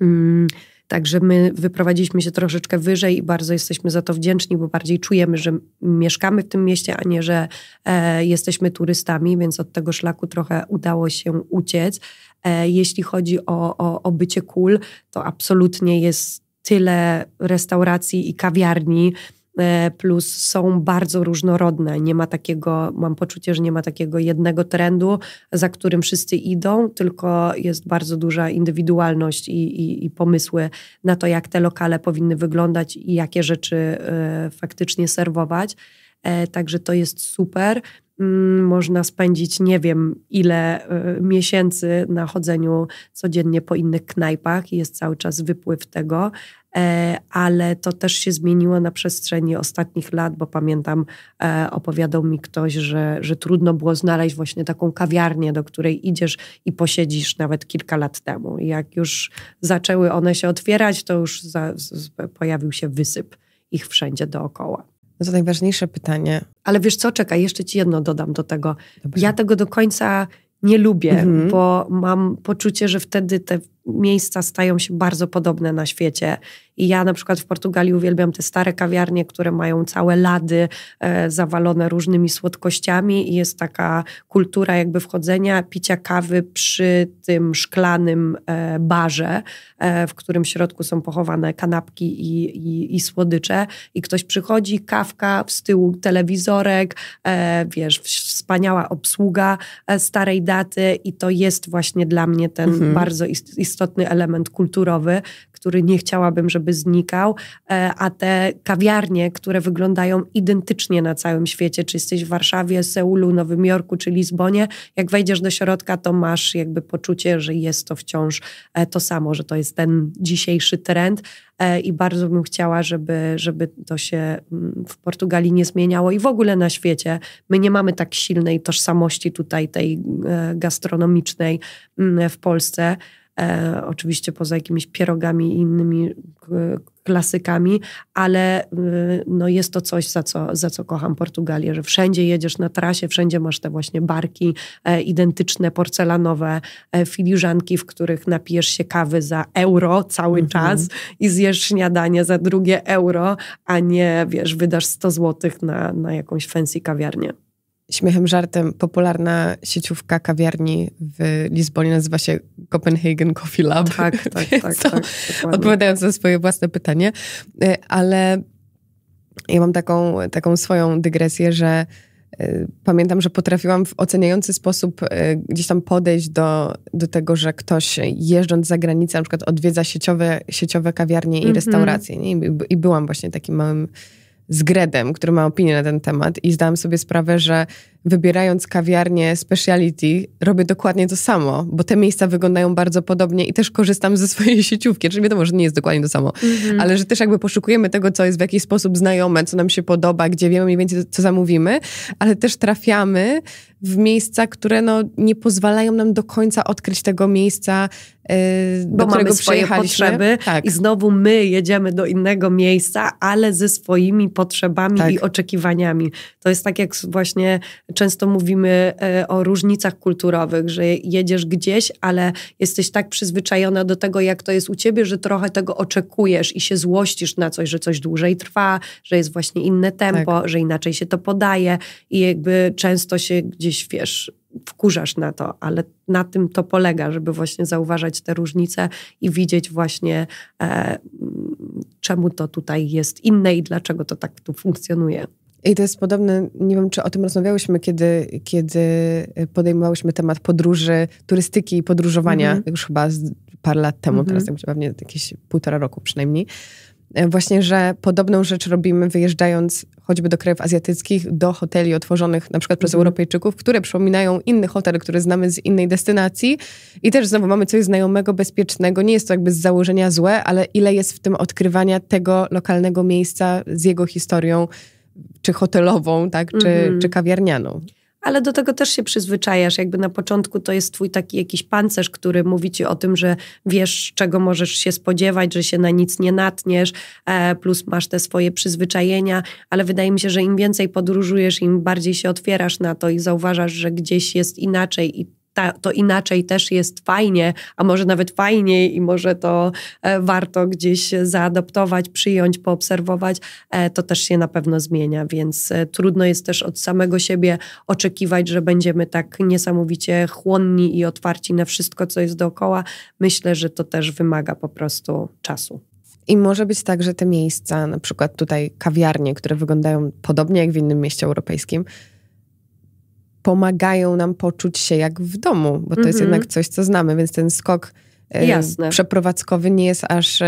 Mm. Także my wyprowadziliśmy się troszeczkę wyżej i bardzo jesteśmy za to wdzięczni, bo bardziej czujemy, że mieszkamy w tym mieście, a nie, że e, jesteśmy turystami, więc od tego szlaku trochę udało się uciec. E, jeśli chodzi o, o, o bycie cool, to absolutnie jest tyle restauracji i kawiarni, plus są bardzo różnorodne. Nie ma takiego, mam poczucie, że nie ma takiego jednego trendu, za którym wszyscy idą, tylko jest bardzo duża indywidualność i, i, i pomysły na to, jak te lokale powinny wyglądać i jakie rzeczy y, faktycznie serwować. E, także to jest super. Można spędzić nie wiem ile y, miesięcy na chodzeniu codziennie po innych knajpach i jest cały czas wypływ tego, y, ale to też się zmieniło na przestrzeni ostatnich lat, bo pamiętam y, opowiadał mi ktoś, że, że trudno było znaleźć właśnie taką kawiarnię, do której idziesz i posiedzisz nawet kilka lat temu. I jak już zaczęły one się otwierać, to już za, z, pojawił się wysyp ich wszędzie dookoła. No to najważniejsze pytanie. Ale wiesz co, czekaj, jeszcze ci jedno dodam do tego. Dobrze. Ja tego do końca nie lubię, mhm. bo mam poczucie, że wtedy te miejsca stają się bardzo podobne na świecie. I ja na przykład w Portugalii uwielbiam te stare kawiarnie, które mają całe lady e, zawalone różnymi słodkościami i jest taka kultura jakby wchodzenia, picia kawy przy tym szklanym e, barze, e, w którym w środku są pochowane kanapki i, i, i słodycze. I ktoś przychodzi, kawka, z tyłu telewizorek, e, wiesz, wspaniała obsługa e, starej daty i to jest właśnie dla mnie ten mhm. bardzo istotny element kulturowy, który nie chciałabym, żeby znikał, a te kawiarnie, które wyglądają identycznie na całym świecie, czy jesteś w Warszawie, Seulu, Nowym Jorku, czy Lizbonie, jak wejdziesz do środka, to masz jakby poczucie, że jest to wciąż to samo, że to jest ten dzisiejszy trend i bardzo bym chciała, żeby, żeby to się w Portugalii nie zmieniało i w ogóle na świecie. My nie mamy tak silnej tożsamości tutaj tej gastronomicznej w Polsce, E, oczywiście poza jakimiś pierogami i innymi klasykami, ale y, no jest to coś, za co, za co kocham Portugalię, że wszędzie jedziesz na trasie, wszędzie masz te właśnie barki e, identyczne, porcelanowe e, filiżanki, w których napijesz się kawy za euro cały mm-hmm. czas i zjesz śniadanie za drugie euro, a nie, wiesz, wydasz sto złotych na, na jakąś fancy kawiarnię. Śmiechem, żartem, popularna sieciówka kawiarni w Lizbonie nazywa się Copenhagen Coffee Lab. Tak, tak, tak. To, tak odpowiadając na swoje własne pytanie. Ale ja mam taką, taką swoją dygresję, że pamiętam, że potrafiłam w oceniający sposób gdzieś tam podejść do, do tego, że ktoś jeżdżąc za granicę na przykład odwiedza sieciowe, sieciowe kawiarnie i mm-hmm. restauracje. Nie? I, I byłam właśnie takim małym z Gredem, który ma opinię na ten temat i zdałam sobie sprawę, że wybierając kawiarnię speciality robię dokładnie to samo, bo te miejsca wyglądają bardzo podobnie i też korzystam ze swojej sieciówki, czyli wiadomo, że nie jest dokładnie to samo, mm-hmm. ale że też jakby poszukujemy tego, co jest w jakiś sposób znajome, co nam się podoba, gdzie wiemy mniej więcej, co zamówimy, ale też trafiamy w miejsca, które no, nie pozwalają nam do końca odkryć tego miejsca, yy, do którego mamy swoje potrzeby tak. i znowu my jedziemy do innego miejsca, ale ze swoimi potrzebami tak. i oczekiwaniami. To jest tak jak właśnie Często mówimy o różnicach kulturowych, że jedziesz gdzieś, ale jesteś tak przyzwyczajona do tego, jak to jest u ciebie, że trochę tego oczekujesz i się złościsz na coś, że coś dłużej trwa, że jest właśnie inne tempo, tak. że inaczej się to podaje i jakby często się gdzieś, wiesz, wkurzasz na to, ale na tym to polega, żeby właśnie zauważać te różnice i widzieć właśnie e, czemu to tutaj jest inne i dlaczego to tak tu funkcjonuje. I to jest podobne, nie wiem, czy o tym rozmawiałyśmy, kiedy, kiedy podejmowałyśmy temat podróży, turystyki i podróżowania, mm-hmm. już chyba z parę lat temu, mm-hmm. teraz tak pewnie jakieś półtora roku przynajmniej. Właśnie, że podobną rzecz robimy wyjeżdżając choćby do krajów azjatyckich, do hoteli otworzonych na przykład przez mm. Europejczyków, które przypominają inny hotel, który znamy z innej destynacji i też znowu mamy coś znajomego, bezpiecznego. Nie jest to jakby z założenia złe, ale ile jest w tym odkrywania tego lokalnego miejsca z jego historią, czy hotelową, tak, czy, mm. czy kawiarnianą. Ale do tego też się przyzwyczajasz. Jakby na początku to jest twój taki jakiś pancerz, który mówi ci o tym, że wiesz, czego możesz się spodziewać, że się na nic nie natniesz, plus masz te swoje przyzwyczajenia, ale wydaje mi się, że im więcej podróżujesz, im bardziej się otwierasz na to i zauważasz, że gdzieś jest inaczej i ta, to inaczej też jest fajnie, a może nawet fajniej i może to e, warto gdzieś zaadoptować, przyjąć, poobserwować, e, to też się na pewno zmienia, więc e, trudno jest też od samego siebie oczekiwać, że będziemy tak niesamowicie chłonni i otwarci na wszystko, co jest dookoła. Myślę, że to też wymaga po prostu czasu. I może być tak, że te miejsca, na przykład tutaj kawiarnie, które wyglądają podobnie jak w innym mieście europejskim, pomagają nam poczuć się jak w domu, bo to mm-hmm. jest jednak coś, co znamy, więc ten skok Jasne. przeprowadzkowy nie jest aż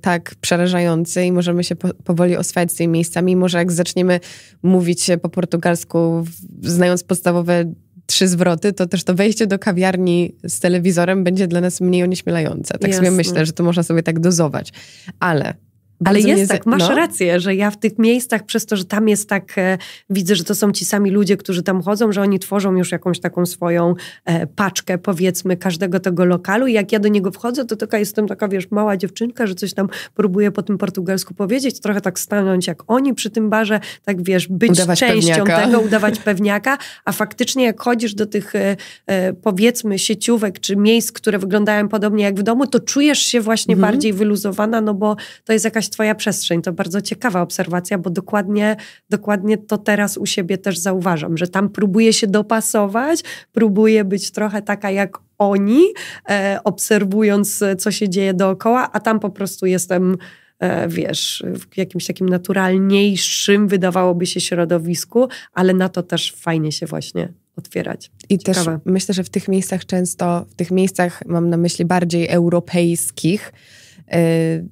tak przerażający i możemy się po, powoli oswajać z tymi miejscami. Może jak zaczniemy mówić po portugalsku, znając podstawowe trzy zwroty, to też to wejście do kawiarni z telewizorem będzie dla nas mniej onieśmielające. Tak Jasne. sobie myślę, że to można sobie tak dozować. Ale... Bardzo Ale jest tak, z... masz no. rację, że ja w tych miejscach, przez to, że tam jest tak, e, widzę, że to są ci sami ludzie, którzy tam chodzą, że oni tworzą już jakąś taką swoją e, paczkę, powiedzmy, każdego tego lokalu i jak ja do niego wchodzę, to taka jestem taka, wiesz, mała dziewczynka, że coś tam próbuję po tym portugalsku powiedzieć, trochę tak stanąć jak oni przy tym barze, tak wiesz, być udawać częścią pewniaka. tego, udawać pewniaka, a faktycznie jak chodzisz do tych, e, e, powiedzmy, sieciówek czy miejsc, które wyglądają podobnie jak w domu, to czujesz się właśnie mhm. bardziej wyluzowana, no bo to jest jakaś twoja przestrzeń. To bardzo ciekawa obserwacja, bo dokładnie, dokładnie to teraz u siebie też zauważam, że tam próbuję się dopasować, próbuję być trochę taka jak oni, e, obserwując, co się dzieje dookoła, a tam po prostu jestem, e, wiesz, w jakimś takim naturalniejszym, wydawałoby się, środowisku, ale na to też fajnie się właśnie otwierać. I Ciekawe. też myślę, że w tych miejscach często, w tych miejscach mam na myśli bardziej europejskich, y-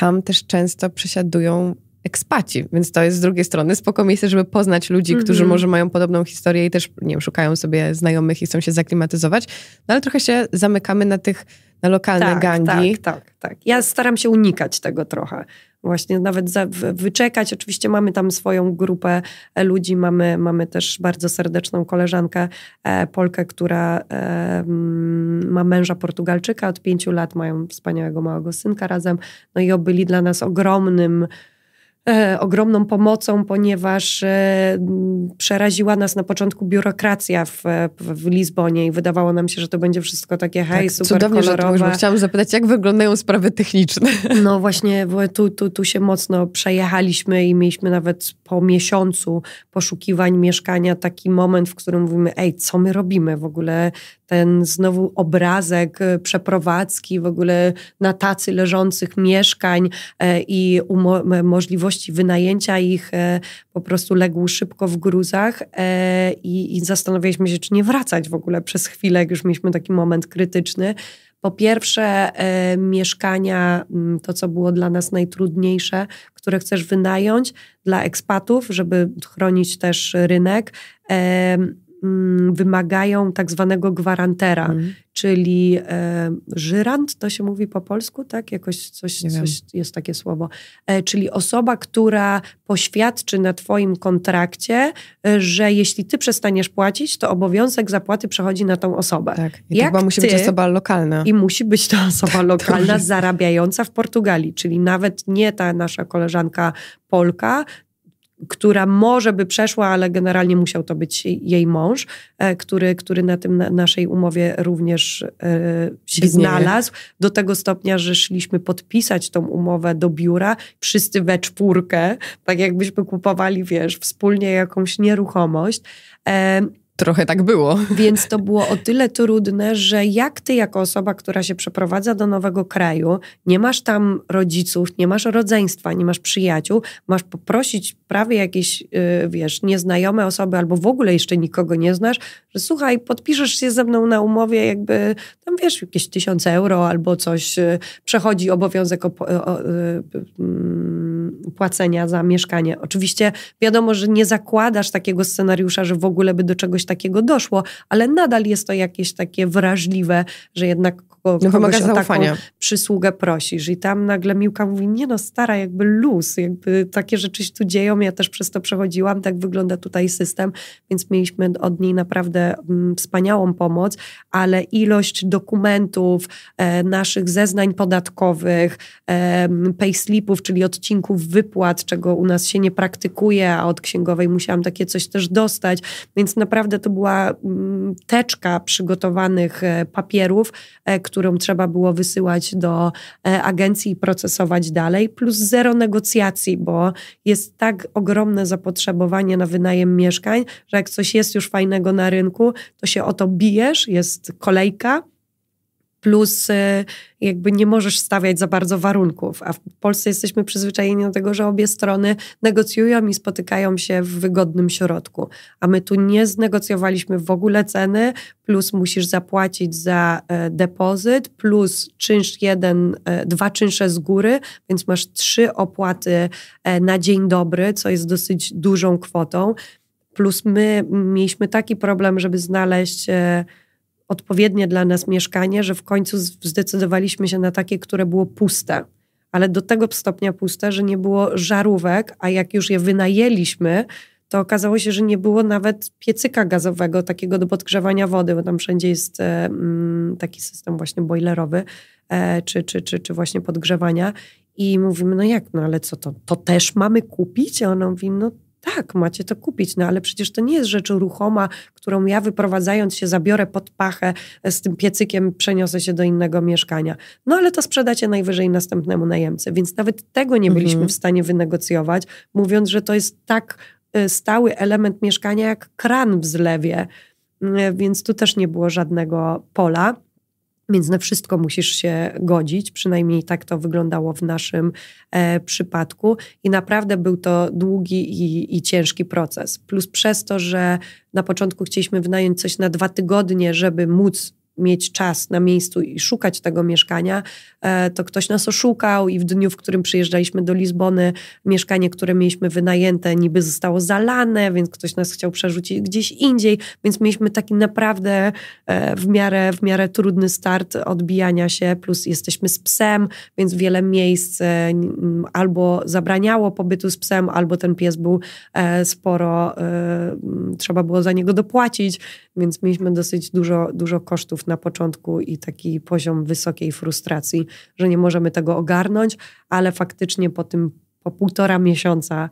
tam też często przesiadują ekspaci, więc to jest z drugiej strony spoko miejsce, żeby poznać ludzi, mm-hmm. którzy może mają podobną historię i też, nie wiem, szukają sobie znajomych i chcą się zaklimatyzować, no ale trochę się zamykamy na tych, na lokalne tak, gangi. Tak, tak, tak. Ja staram się unikać tego trochę. Właśnie nawet za, wyczekać. Oczywiście mamy tam swoją grupę ludzi, mamy, mamy też bardzo serdeczną koleżankę e, Polkę, która e, ma męża Portugalczyka, od pięciu lat mają wspaniałego małego synka razem, no i byli dla nas ogromnym E, ogromną pomocą, ponieważ e, przeraziła nas na początku biurokracja w, w, w Lizbonie i wydawało nam się, że to będzie wszystko takie hej, tak, super cudownie, kolorowe. Że to, chciałam zapytać, jak wyglądają sprawy techniczne? No właśnie, tu, tu, tu się mocno przejechaliśmy i mieliśmy nawet po miesiącu poszukiwań mieszkania taki moment, w którym mówimy, ej, co my robimy w ogóle? Ten znowu obrazek przeprowadzki, w ogóle na tacy leżących mieszkań e, i umo- możliwości wynajęcia ich e, po prostu legł szybko w gruzach e, i, i zastanawialiśmy się, czy nie wracać w ogóle przez chwilę, jak już mieliśmy taki moment krytyczny. Po pierwsze e, mieszkania, to co było dla nas najtrudniejsze, które chcesz wynająć dla ekspatów, żeby chronić też rynek, e, wymagają tak zwanego gwarantera, mm. czyli e, żyrant, to się mówi po polsku, tak? Jakoś coś, coś jest takie słowo. E, czyli osoba, która poświadczy na twoim kontrakcie, e, że jeśli ty przestaniesz płacić, to obowiązek zapłaty przechodzi na tą osobę. Tak. I Jak to chyba musi ty, być osoba lokalna. I musi być to osoba lokalna, zarabiająca w Portugalii, czyli nawet nie ta nasza koleżanka Polka, która może by przeszła, ale generalnie musiał to być jej mąż, który, który na tym na naszej umowie również się Biznieje. znalazł. Do tego stopnia, że szliśmy podpisać tą umowę do biura, wszyscy we czwórkę, tak jakbyśmy kupowali, wiesz, wspólnie jakąś nieruchomość. Trochę tak było. Więc to było o tyle trudne, że jak ty jako osoba, która się przeprowadza do nowego kraju, nie masz tam rodziców, nie masz rodzeństwa, nie masz przyjaciół, masz poprosić prawie jakieś, wiesz, nieznajome osoby albo w ogóle jeszcze nikogo nie znasz, że słuchaj, podpiszesz się ze mną na umowie, jakby tam, wiesz, jakieś tysiące euro albo coś, przechodzi obowiązek o, o, o, płacenia za mieszkanie. Oczywiście wiadomo, że nie zakładasz takiego scenariusza, że w ogóle by do czegoś takiego doszło, ale nadal jest to jakieś takie wrażliwe, że jednak kogoś no, o zaufania. Taką przysługę prosisz. I tam nagle Miłka mówi, nie no stara, jakby luz, jakby takie rzeczy się tu dzieją, ja też przez to przechodziłam, tak wygląda tutaj system, więc mieliśmy od niej naprawdę mm, wspaniałą pomoc, ale ilość dokumentów, e, naszych zeznań podatkowych, e, payslipów, czyli odcinków wypłat, czego u nas się nie praktykuje, a od księgowej musiałam takie coś też dostać, więc naprawdę to była teczka przygotowanych papierów, którą trzeba było wysyłać do agencji i procesować dalej, plus zero negocjacji, bo jest tak ogromne zapotrzebowanie na wynajem mieszkań, że jak coś jest już fajnego na rynku, to się o to bijesz, jest kolejka, plus jakby nie możesz stawiać za bardzo warunków, a w Polsce jesteśmy przyzwyczajeni do tego, że obie strony negocjują i spotykają się w wygodnym środku, a my tu nie znegocjowaliśmy w ogóle ceny, plus musisz zapłacić za depozyt, plus czynsz jeden, dwa czynsze z góry, więc masz trzy opłaty na dzień dobry, co jest dosyć dużą kwotą, plus my mieliśmy taki problem, żeby znaleźć odpowiednie dla nas mieszkanie, że w końcu zdecydowaliśmy się na takie, które było puste, ale do tego stopnia puste, że nie było żarówek, a jak już je wynajęliśmy, to okazało się, że nie było nawet piecyka gazowego, takiego do podgrzewania wody, bo tam wszędzie jest mm, taki system właśnie bojlerowy, e, czy, czy, czy, czy właśnie podgrzewania i mówimy, no jak, no ale co to, to też mamy kupić? A ona mówi, no tak, macie to kupić, no ale przecież to nie jest rzecz ruchoma, którą ja wyprowadzając się zabiorę pod pachę, z tym piecykiem przeniosę się do innego mieszkania. No ale to sprzedacie najwyżej następnemu najemcy, więc nawet tego nie byliśmy mhm. w stanie wynegocjować, mówiąc, że to jest tak stały element mieszkania jak kran w zlewie, więc tu też nie było żadnego pola. Więc na wszystko musisz się godzić, przynajmniej tak to wyglądało w naszym e, przypadku i naprawdę był to długi i, i ciężki proces. Plus przez to, że na początku chcieliśmy wynająć coś na dwa tygodnie, żeby móc mieć czas na miejscu i szukać tego mieszkania, to ktoś nas oszukał i w dniu, w którym przyjeżdżaliśmy do Lizbony, mieszkanie, które mieliśmy wynajęte, niby zostało zalane, więc ktoś nas chciał przerzucić gdzieś indziej, więc mieliśmy taki naprawdę w miarę, w miarę trudny start odbijania się, plus jesteśmy z psem, więc wiele miejsc albo zabraniało pobytu z psem, albo ten pies był sporo, trzeba było za niego dopłacić, więc mieliśmy dosyć dużo, dużo kosztów na początku i taki poziom wysokiej frustracji, że nie możemy tego ogarnąć, ale faktycznie po tym po półtora miesiąca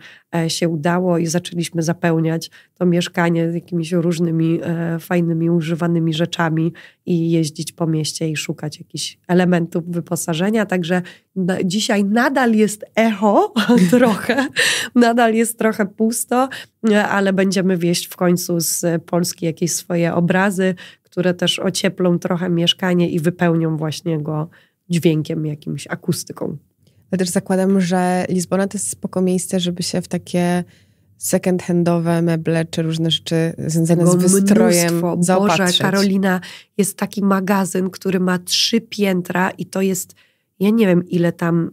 się udało i zaczęliśmy zapełniać to mieszkanie jakimiś różnymi fajnymi, używanymi rzeczami i jeździć po mieście i szukać jakichś elementów wyposażenia. Także dzisiaj nadal jest echo trochę, nadal jest trochę pusto, ale będziemy wieść w końcu z Polski jakieś swoje obrazy, które też ocieplą trochę mieszkanie i wypełnią właśnie go dźwiękiem, jakimś akustyką. Ale też zakładam, że Lizbona to jest spoko miejsce, żeby się w takie second-handowe meble czy różne rzeczy związane z wystrojem zaopatrzyć. Boże, Karolina, jest taki magazyn, który ma trzy piętra i to jest, ja nie wiem ile tam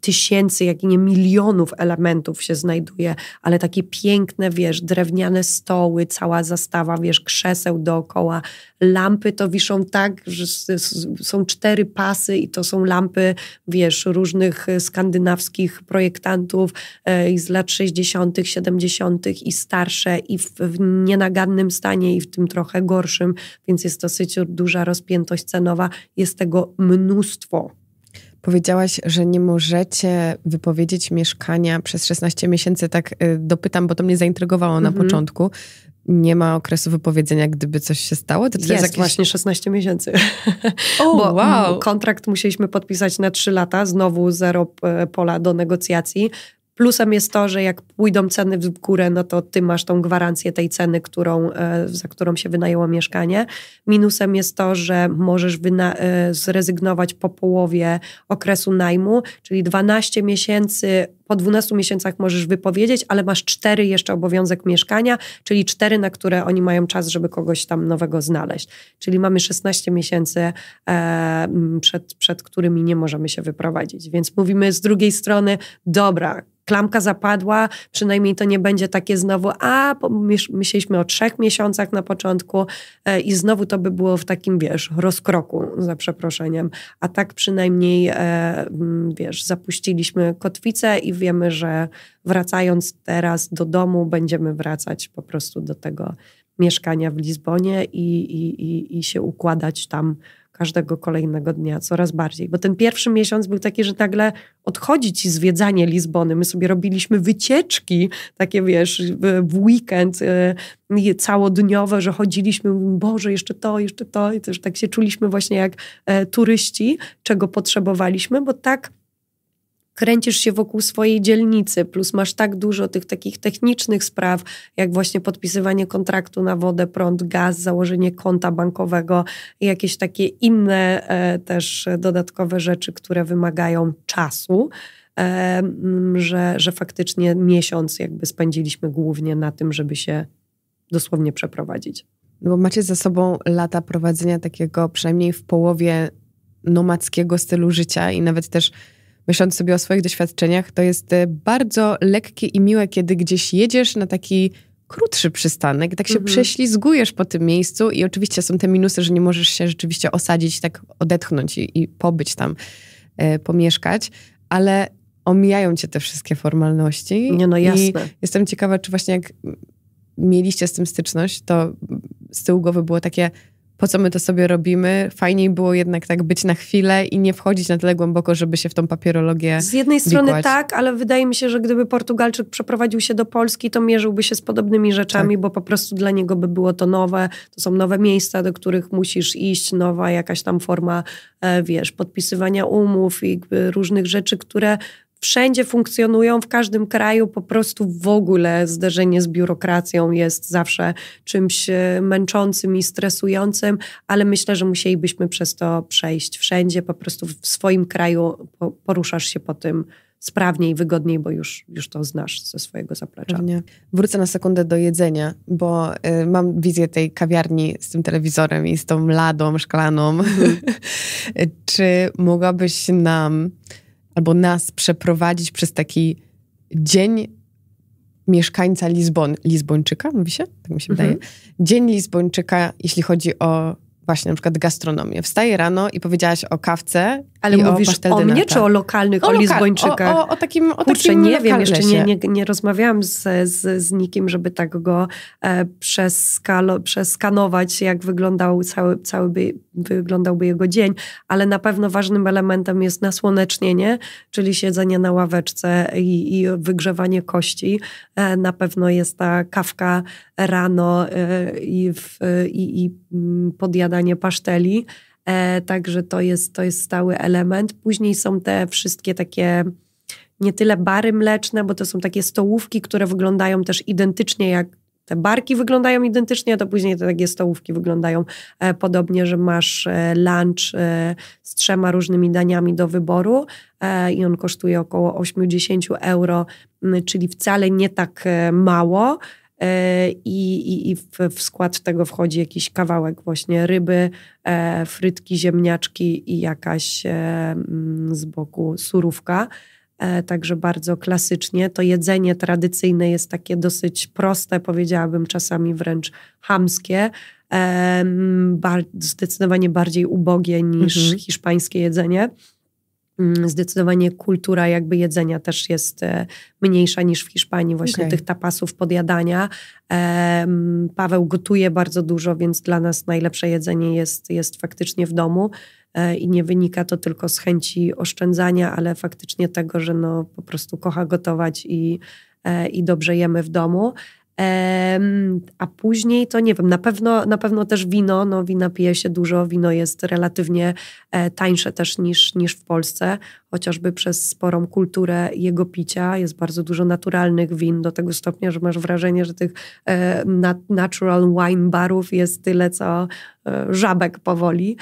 tysięcy, jak i nie milionów elementów się znajduje, ale takie piękne, wiesz, drewniane stoły, cała zastawa, wiesz, krzeseł dookoła, lampy to wiszą tak, że są cztery pasy i to są lampy, wiesz, różnych skandynawskich projektantów i z lat sześćdziesiątych, siedemdziesiątych i starsze i w, w nienagannym stanie i w tym trochę gorszym, więc jest dosyć duża rozpiętość cenowa, jest tego mnóstwo. Powiedziałaś, że nie możecie wypowiedzieć mieszkania przez szesnaście miesięcy. Tak dopytam, bo to mnie zaintrygowało na mm-hmm. początku. Nie ma okresu wypowiedzenia, gdyby coś się stało? To jest jakieś... właśnie szesnaście miesięcy. O, bo wow. kontrakt musieliśmy podpisać na trzy lata. Znowu zero pola do negocjacji. Plusem jest to, że jak pójdą ceny w górę, no to ty masz tą gwarancję tej ceny, którą, za którą się wynajęło mieszkanie. Minusem jest to, że możesz zrezygnować po połowie okresu najmu, czyli dwanaście miesięcy, po dwunastu miesiącach możesz wypowiedzieć, ale masz cztery jeszcze obowiązek mieszkania, czyli cztery, na które oni mają czas, żeby kogoś tam nowego znaleźć. Czyli mamy szesnaście miesięcy, e, przed, przed którymi nie możemy się wyprowadzić. Więc mówimy z drugiej strony, dobra, klamka zapadła, przynajmniej to nie będzie takie znowu, a myśleliśmy o trzech miesiącach na początku e, i znowu to by było w takim, wiesz, rozkroku, za przeproszeniem. A tak przynajmniej, e, wiesz, zapuściliśmy kotwicę i wiemy, że wracając teraz do domu, będziemy wracać po prostu do tego mieszkania w Lizbonie i, i, i, i się układać tam każdego kolejnego dnia coraz bardziej. Bo ten pierwszy miesiąc był taki, że nagle odchodzi ci zwiedzanie Lizbony. My sobie robiliśmy wycieczki, takie wiesz, w weekend yy, całodniowe, że chodziliśmy, Boże, jeszcze to, jeszcze to. I też tak się czuliśmy właśnie jak e, turyści, czego potrzebowaliśmy, bo tak kręcisz się wokół swojej dzielnicy, plus masz tak dużo tych takich technicznych spraw, jak właśnie podpisywanie kontraktu na wodę, prąd, gaz, założenie konta bankowego i jakieś takie inne e, też dodatkowe rzeczy, które wymagają czasu, e, że, że faktycznie miesiąc jakby spędziliśmy głównie na tym, żeby się dosłownie przeprowadzić. No bo macie za sobą lata prowadzenia takiego przynajmniej w połowie nomadzkiego stylu życia i nawet też myśląc sobie o swoich doświadczeniach, to jest bardzo lekkie i miłe, kiedy gdzieś jedziesz na taki krótszy przystanek, tak się mhm. prześlizgujesz po tym miejscu i oczywiście są te minusy, że nie możesz się rzeczywiście osadzić, tak odetchnąć i, i pobyć tam, e, pomieszkać, ale omijają cię te wszystkie formalności. Nie, no jasne. I jestem ciekawa, czy właśnie jak mieliście z tym styczność, to z tyłu głowy było takie... Po co my to sobie robimy? Fajniej było jednak tak być na chwilę i nie wchodzić na tyle głęboko, żeby się w tą papierologię z jednej strony wikłać. Tak, ale wydaje mi się, że gdyby Portugalczyk przeprowadził się do Polski, to mierzyłby się z podobnymi rzeczami, tak. Bo po prostu dla niego by było to nowe. To są nowe miejsca, do których musisz iść, nowa jakaś tam forma, wiesz, podpisywania umów i różnych rzeczy, które... wszędzie funkcjonują, w każdym kraju po prostu w ogóle zderzenie z biurokracją jest zawsze czymś męczącym i stresującym, ale myślę, że musielibyśmy przez to przejść wszędzie, po prostu w swoim kraju poruszasz się po tym sprawniej, wygodniej, bo już, już to znasz ze swojego zaplecza. Pewnie. Wrócę na sekundę do jedzenia, bo y, mam wizję tej kawiarni z tym telewizorem i z tą ladą szklaną. Czy mogłabyś nam... albo nas przeprowadzić przez taki dzień mieszkańca Lizbon, Lizbończyka, mówi się? Tak mi się mhm. wydaje. Dzień Lizbończyka, jeśli chodzi o właśnie na przykład gastronomię. Wstaję rano i powiedziałaś o kawce. Ale mówisz o, o mnie, czy o lokalnych, o, o Lizbończykach? O, o, o takim, o Kurczę, takim nie wiem, jeszcze nie, nie, nie rozmawiałam z, z, z nikim, żeby tak go e, przeskalo, przeskanować, jak wyglądał cały, cały by, wyglądałby jego dzień, ale na pewno ważnym elementem jest nasłonecznienie, czyli siedzenie na ławeczce i, i wygrzewanie kości. E, na pewno jest ta kawka rano e, i, w, i, i podjadanie paszteli. E, także to jest, to jest stały element. Później są te wszystkie takie nie tyle bary mleczne, bo to są takie stołówki, które wyglądają też identycznie jak te barki wyglądają identycznie, to później te takie stołówki wyglądają e, podobnie, że masz e, lunch e, z trzema różnymi daniami do wyboru e, i on kosztuje około osiemdziesiąt euro, m, czyli wcale nie tak e, mało. I, i, i w skład tego wchodzi jakiś kawałek właśnie ryby, e, frytki, ziemniaczki i jakaś e, z boku surówka. E, także bardzo klasycznie. To jedzenie tradycyjne jest takie dosyć proste, powiedziałabym czasami wręcz chamskie. E, bar- zdecydowanie bardziej ubogie niż mhm. hiszpańskie jedzenie. Zdecydowanie kultura jakby jedzenia też jest mniejsza niż w Hiszpanii, właśnie okay. tych tapasów, podjadania. Paweł gotuje bardzo dużo, więc dla nas najlepsze jedzenie jest, jest faktycznie w domu. i nie wynika to tylko z chęci oszczędzania, ale faktycznie tego, że no po prostu kocha gotować i, i dobrze jemy w domu. A później to nie wiem, na pewno, na pewno też wino, no wina pije się dużo, wino jest relatywnie tańsze też niż, niż w Polsce, chociażby przez sporą kulturę jego picia, jest bardzo dużo naturalnych win do tego stopnia, że masz wrażenie, że tych natural wine barów jest tyle co żabek powoli,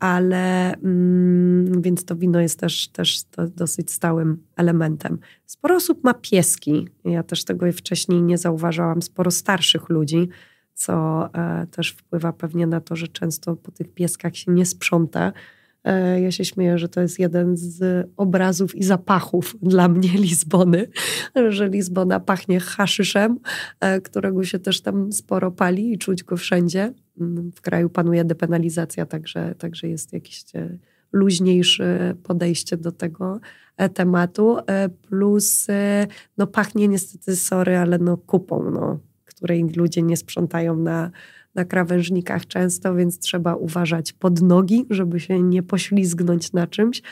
ale więc to wino jest też, też dosyć stałym elementem. Sporo osób ma pieski, ja też tego wcześniej nie zauważałam, sporo starszych ludzi, co też wpływa pewnie na to, że często po tych pieskach się nie sprząta. Ja się śmieję, że to jest jeden z obrazów i zapachów dla mnie Lizbony, że Lizbona pachnie haszyszem, którego się też tam sporo pali i czuć go wszędzie. W kraju panuje depenalizacja, także, także jest jakieś luźniejsze podejście do tego tematu. Plus no pachnie niestety, sorry, ale no kupą, no, której ludzie nie sprzątają na... na krawężnikach często, więc trzeba uważać pod nogi, żeby się nie poślizgnąć na czymś.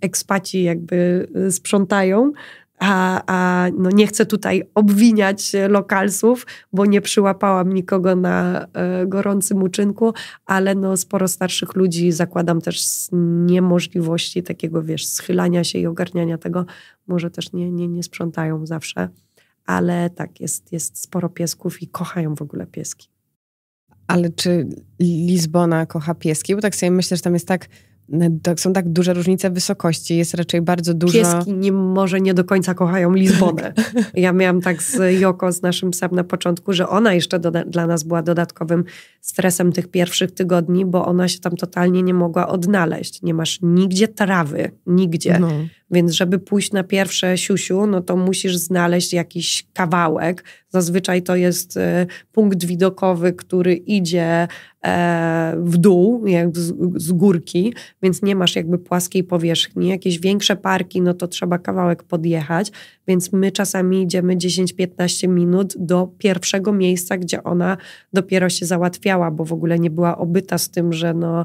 Ekspaci jakby sprzątają, a, a no nie chcę tutaj obwiniać lokalsów, bo nie przyłapałam nikogo na gorącym uczynku, ale no sporo starszych ludzi, zakładam też z niemożliwości takiego, wiesz, schylania się i ogarniania tego, może też nie, nie, nie sprzątają zawsze. Ale tak, jest, jest sporo piesków i kochają w ogóle pieski. Ale czy Lizbona kocha pieski? Bo tak sobie myślę, że tam jest tak, są tak duże różnice wysokości, jest raczej bardzo dużo... Pieski nie, może nie do końca kochają Lizbonę. Ja miałam tak z Joko, z naszym psem na początku, że ona jeszcze doda- dla nas była dodatkowym stresem tych pierwszych tygodni, bo ona się tam totalnie nie mogła odnaleźć. Nie masz nigdzie trawy, nigdzie. No. Więc żeby pójść na pierwsze siusiu, no to musisz znaleźć jakiś kawałek. Zazwyczaj to jest punkt widokowy, który idzie w dół, jak z górki, więc nie masz jakby płaskiej powierzchni. Jakieś większe parki, no to trzeba kawałek podjechać, więc my czasami idziemy dziesięć piętnaście minut do pierwszego miejsca, gdzie ona dopiero się załatwiała, bo w ogóle nie była obyta z tym, że no,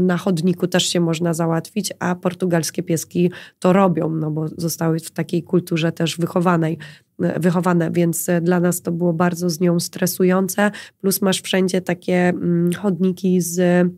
na chodniku też się można załatwić, a portugalskie pieski to robią, no bo zostały w takiej kulturze też wychowanej. wychowane, więc dla nas to było bardzo z nią stresujące, plus masz wszędzie takie chodniki z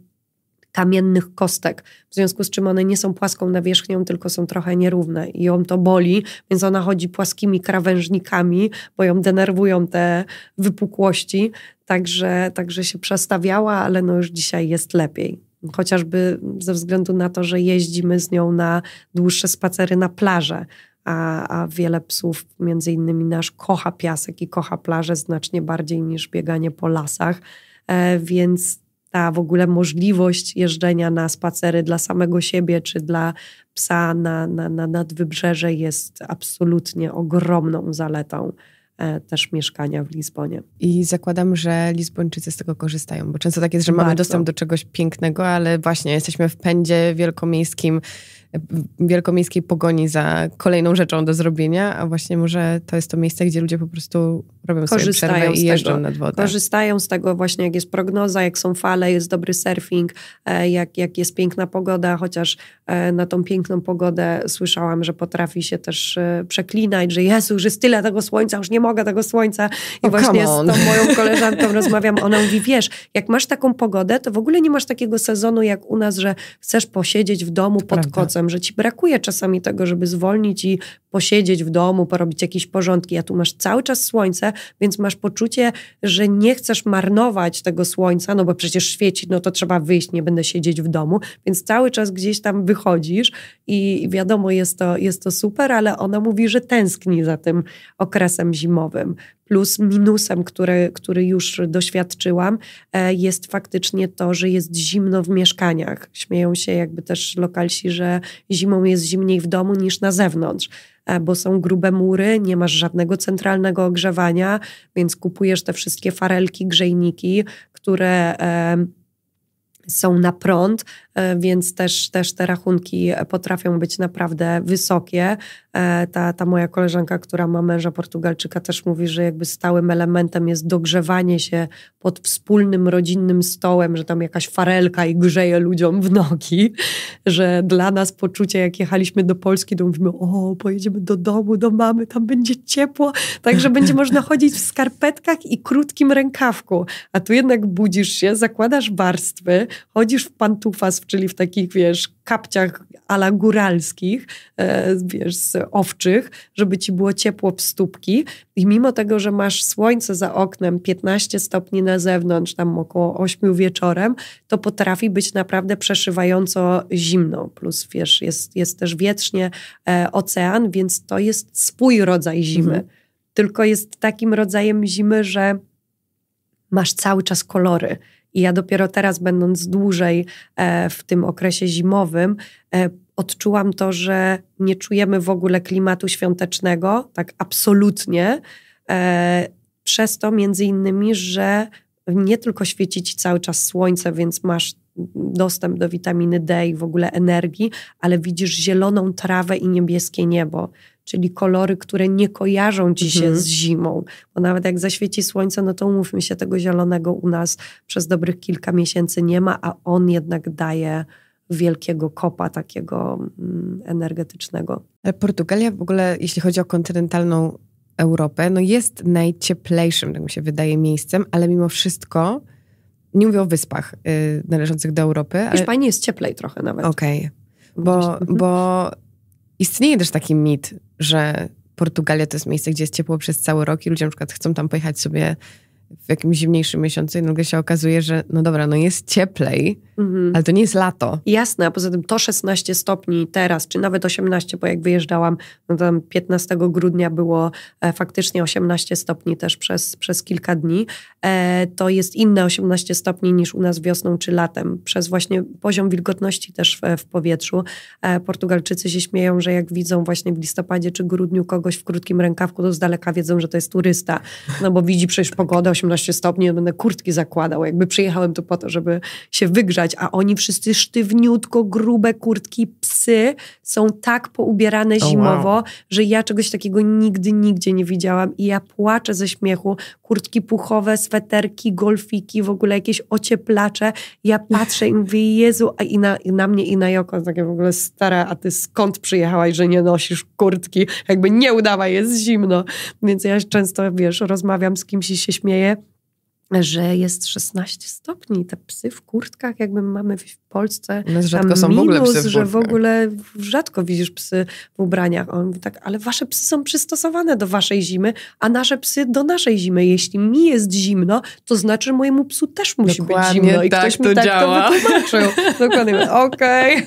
kamiennych kostek, w związku z czym one nie są płaską nawierzchnią, tylko są trochę nierówne i ją to boli, więc ona chodzi płaskimi krawężnikami, bo ją denerwują te wypukłości, także, także się przestawiała, ale no już dzisiaj jest lepiej. Chociażby ze względu na to, że jeździmy z nią na dłuższe spacery na plażę, A, a wiele psów, między innymi nasz, kocha piasek i kocha plażę znacznie bardziej niż bieganie po lasach, e, więc ta w ogóle możliwość jeżdżenia na spacery dla samego siebie czy dla psa na, na, na nadwybrzeże jest absolutnie ogromną zaletą e, też mieszkania w Lizbonie. I zakładam, że Lizbończycy z tego korzystają, bo często tak jest, że mamy Bardzo. dostęp do czegoś pięknego, ale właśnie jesteśmy w pędzie wielkomiejskim, wielkomiejskiej pogoni za kolejną rzeczą do zrobienia, a właśnie może to jest to miejsce, gdzie ludzie po prostu robią sobie przerwę i jeżdżą nad wodę. Korzystają z tego właśnie, jak jest prognoza, jak są fale, jest dobry surfing, jak, jak jest piękna pogoda, chociaż na tą piękną pogodę słyszałam, że potrafi się też przeklinać, że Jezu, już jest tyle tego słońca, już nie mogę tego słońca. I oh, właśnie z tą moją koleżanką rozmawiam, ona mówi, wiesz, jak masz taką pogodę, to w ogóle nie masz takiego sezonu jak u nas, że chcesz posiedzieć w domu to pod prawda. kocem, że ci brakuje czasami tego, żeby zwolnić i posiedzieć w domu, porobić jakieś porządki, a tu masz cały czas słońce, więc masz poczucie, że nie chcesz marnować tego słońca, no bo przecież świeci, no to trzeba wyjść, nie będę siedzieć w domu, więc cały czas gdzieś tam wychodzisz i wiadomo, jest to, jest to super, ale ona mówi, że tęskni za tym okresem zimowym. Plus minusem, który, który już doświadczyłam, jest faktycznie to, że jest zimno w mieszkaniach. Śmieją się jakby też lokalsi, że zimą jest zimniej w domu niż na zewnątrz, bo są grube mury, nie masz żadnego centralnego ogrzewania, więc kupujesz te wszystkie farelki, grzejniki, które... są na prąd, więc też, też te rachunki potrafią być naprawdę wysokie. Ta, ta moja koleżanka, która ma męża Portugalczyka, też mówi, że jakby stałym elementem jest dogrzewanie się pod wspólnym, rodzinnym stołem, że tam jakaś farelka i grzeje ludziom w nogi, że dla nas poczucie, jak jechaliśmy do Polski, to mówimy, o, pojedziemy do domu, do mamy, tam będzie ciepło, także będzie można chodzić w skarpetkach i krótkim rękawku, a tu jednak budzisz się, zakładasz warstwy, chodzisz w pantufas, czyli w takich, wiesz, kapciach a la góralskich, e, wiesz, owczych, żeby ci było ciepło w stópki i mimo tego, że masz słońce za oknem, piętnaście stopni na zewnątrz, tam około ośmiu wieczorem, to potrafi być naprawdę przeszywająco zimno, plus wiesz, jest, jest też wietrznie e, ocean, więc to jest swój rodzaj zimy, mhm. tylko jest takim rodzajem zimy, że masz cały czas kolory. I ja dopiero teraz, będąc dłużej w tym okresie zimowym, odczułam to, że nie czujemy w ogóle klimatu świątecznego, tak absolutnie, przez to między innymi, że nie tylko świeci ci cały czas słońce, więc masz dostęp do witaminy D i w ogóle energii, ale widzisz zieloną trawę i niebieskie niebo. Czyli kolory, które nie kojarzą ci się mhm. z zimą. Bo nawet jak zaświeci słońce, no to umówmy się, tego zielonego u nas przez dobrych kilka miesięcy nie ma, a on jednak daje wielkiego kopa takiego mm, energetycznego. Ale Portugalia w ogóle, jeśli chodzi o kontynentalną Europę, no jest najcieplejszym, tak mi się wydaje, miejscem, ale mimo wszystko, nie mówię o wyspach yy, należących do Europy. Ale... Hiszpanii jest cieplej trochę nawet. Okej, okay. bo... bo... Istnieje też taki mit, że Portugalia to jest miejsce, gdzie jest ciepło przez cały rok i ludzie na przykład chcą tam pojechać sobie w jakimś zimniejszym miesiącu i nagle się okazuje, że no dobra, no jest cieplej, mhm. ale to nie jest lato. Jasne, a poza tym to szesnaście stopni teraz, czy nawet osiemnaście, bo jak wyjeżdżałam, no tam piętnastego grudnia było e, faktycznie osiemnaście stopni też przez, przez kilka dni. E, to jest inne osiemnaście stopni niż u nas wiosną czy latem, przez właśnie poziom wilgotności też w, w powietrzu. E, Portugalczycy się śmieją, że jak widzą właśnie w listopadzie czy grudniu kogoś w krótkim rękawku, to z daleka wiedzą, że to jest turysta, no bo widzi przecież pogodę, osiemnaście stopni, będę kurtki zakładał. Jakby przyjechałem tu po to, żeby się wygrzać, a oni wszyscy sztywniutko, grube kurtki, psy są tak poubierane oh, zimowo, wow. że ja czegoś takiego nigdy, nigdzie nie widziałam i ja płaczę ze śmiechu. Kurtki puchowe, sweterki, golfiki, w ogóle jakieś ocieplacze. Ja patrzę i mówię, Jezu, a i na, i na mnie i na Joko, takie w ogóle stara, a ty skąd przyjechałaś, że nie nosisz kurtki? Jakby nie udawaj, jest zimno. Więc ja często, wiesz, rozmawiam z kimś i się śmieję, że jest szesnaście stopni. Te psy w kurtkach, jakby mamy w Polsce, no rzadko są minus, w ogóle psy w że w ogóle rzadko widzisz psy w ubraniach. On mówi tak, ale wasze psy są przystosowane do waszej zimy, a nasze psy do naszej zimy. Jeśli mi jest zimno, to znaczy, że mojemu psu też musi Dokładnie, być zimno. I tak, ktoś mi to tak działa. to wytłumaczył. Dokładnie. Okej.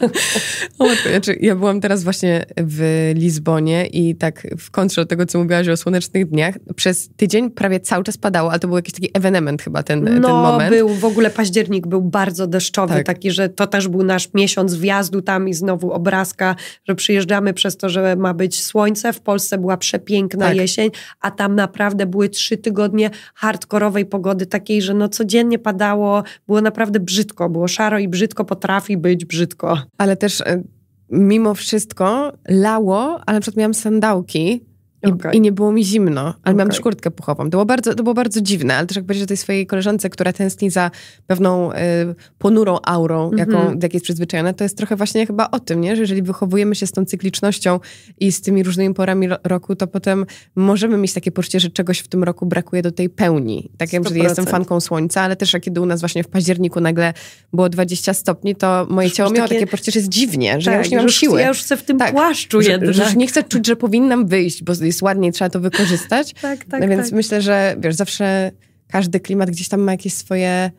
Okay. Znaczy, ja byłam teraz właśnie w Lizbonie i tak w kontrze do tego, co mówiłaś o słonecznych dniach, przez tydzień prawie cały czas padało, ale to był jakiś taki ewenement chyba ten, no, ten moment. No był, w ogóle październik był bardzo deszczowy, tak. taki, że to też był nasz miesiąc wjazdu tam i znowu obrazka, że przyjeżdżamy przez to, że ma być słońce. W Polsce była przepiękna tak. jesień, a tam naprawdę były trzy tygodnie hardkorowej pogody takiej, że no codziennie padało, było naprawdę brzydko, było szaro i brzydko potrafi być brzydko. Ale też mimo wszystko lało, ale na przykład miałam sandałki, I, okay. I nie było mi zimno, ale okay. miałam też kurtkę puchową. To było, bardzo, to było bardzo dziwne, ale też jak powiedzieć o tej swojej koleżance, która tęskni za pewną y, ponurą aurą, mm-hmm. jaką, do jakiej jest przyzwyczajona, to jest trochę właśnie chyba o tym, nie? Że jeżeli wychowujemy się z tą cyklicznością i z tymi różnymi porami ro roku, to potem możemy mieć takie poczucie, że czegoś w tym roku brakuje do tej pełni. Tak jak jestem fanką słońca, ale też kiedy u nas właśnie w październiku nagle było dwadzieścia stopni, to moje ciało miało takie, takie poczucie, że jest dziwnie, że tak, ja już nie mam już, siły. Ja już chcę w tym tak, płaszczu że, jednak. Że już nie chcę czuć, że powinnam wyjść, bo jest ładniej, trzeba to wykorzystać. tak, tak, no więc tak. myślę, że wiesz, zawsze każdy klimat gdzieś tam ma jakieś swoje,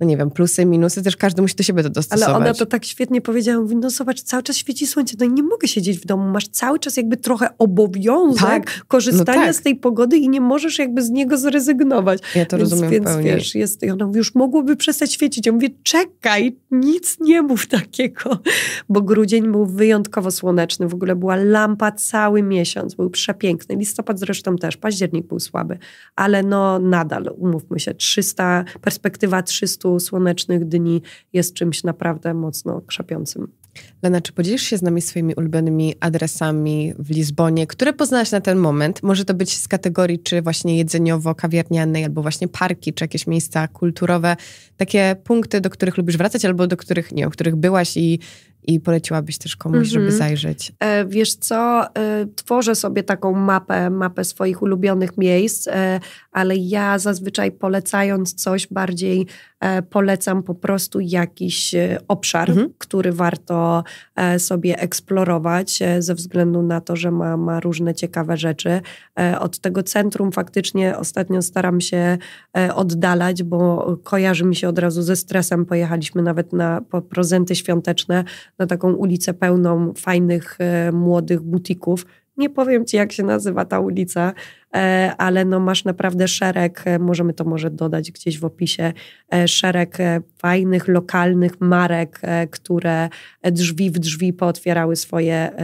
no nie wiem, plusy, minusy, też każdy musi do siebie to dostosować. Ale ona to tak świetnie powiedziała, mówi, no zobacz, cały czas świeci słońce, no nie mogę siedzieć w domu, masz cały czas jakby trochę obowiązek tak? korzystania no tak. z tej pogody i nie możesz jakby z niego zrezygnować. Ja to więc, rozumiem więc, pełni. Wiesz, jest, i ona mówi, już mogłoby przestać świecić. Ja mówię, czekaj, nic nie mów takiego, bo grudzień był wyjątkowo słoneczny, w ogóle była lampa cały miesiąc, był przepiękny, listopad zresztą też, październik był słaby, ale no nadal, umówmy się, trzysta, perspektywa trzystu prostu słonecznych dni jest czymś naprawdę mocno krzepiącym. Lena, czy podzielisz się z nami swoimi ulubionymi adresami w Lizbonie, które poznałaś na ten moment? Może to być z kategorii czy właśnie jedzeniowo-kawiarnianej, albo właśnie parki, czy jakieś miejsca kulturowe. Takie punkty, do których lubisz wracać, albo do których, nie, o których byłaś i, i poleciłabyś też komuś, mhm. żeby zajrzeć. E, wiesz co, e, tworzę sobie taką mapę, mapę swoich ulubionych miejsc, e, ale ja zazwyczaj polecając coś bardziej e, polecam po prostu jakiś e, obszar, mhm. który warto e, sobie eksplorować e, ze względu na to, że ma, ma różne ciekawe rzeczy. E, od tego centrum faktycznie ostatnio staram się e, oddalać, bo kojarzy mi się od razu ze stresem. Pojechaliśmy nawet na po prezenty świąteczne, na taką ulicę pełną fajnych, e, młodych butików. Nie powiem ci, jak się nazywa ta ulica, e, ale no masz naprawdę szereg, e, możemy to może dodać gdzieś w opisie, e, szereg e, fajnych, lokalnych marek, e, które drzwi w drzwi pootwierały swoje, e,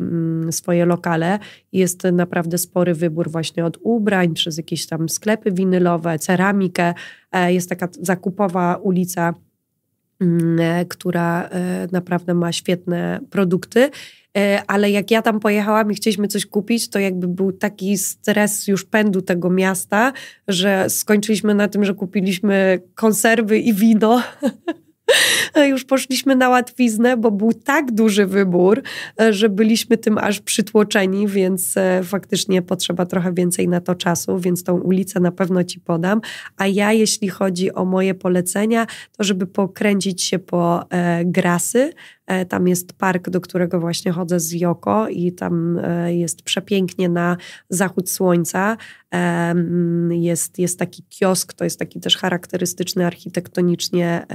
m, swoje lokale. Jest naprawdę spory wybór właśnie od ubrań, przez jakieś tam sklepy winylowe, ceramikę. E, jest taka zakupowa ulica, która naprawdę ma świetne produkty, ale jak ja tam pojechałam i chcieliśmy coś kupić, to jakby był taki stres już pędu tego miasta, że skończyliśmy na tym, że kupiliśmy konserwy i wino. Już poszliśmy na łatwiznę, bo był tak duży wybór, że byliśmy tym aż przytłoczeni, więc faktycznie potrzeba trochę więcej na to czasu, więc tą ulicę na pewno ci podam. A ja, jeśli chodzi o moje polecenia, to żeby pokręcić się po Gracy. Tam jest park, do którego właśnie chodzę z Joko i tam jest przepięknie na zachód słońca. Jest, jest taki kiosk, to jest taki też charakterystyczny architektonicznie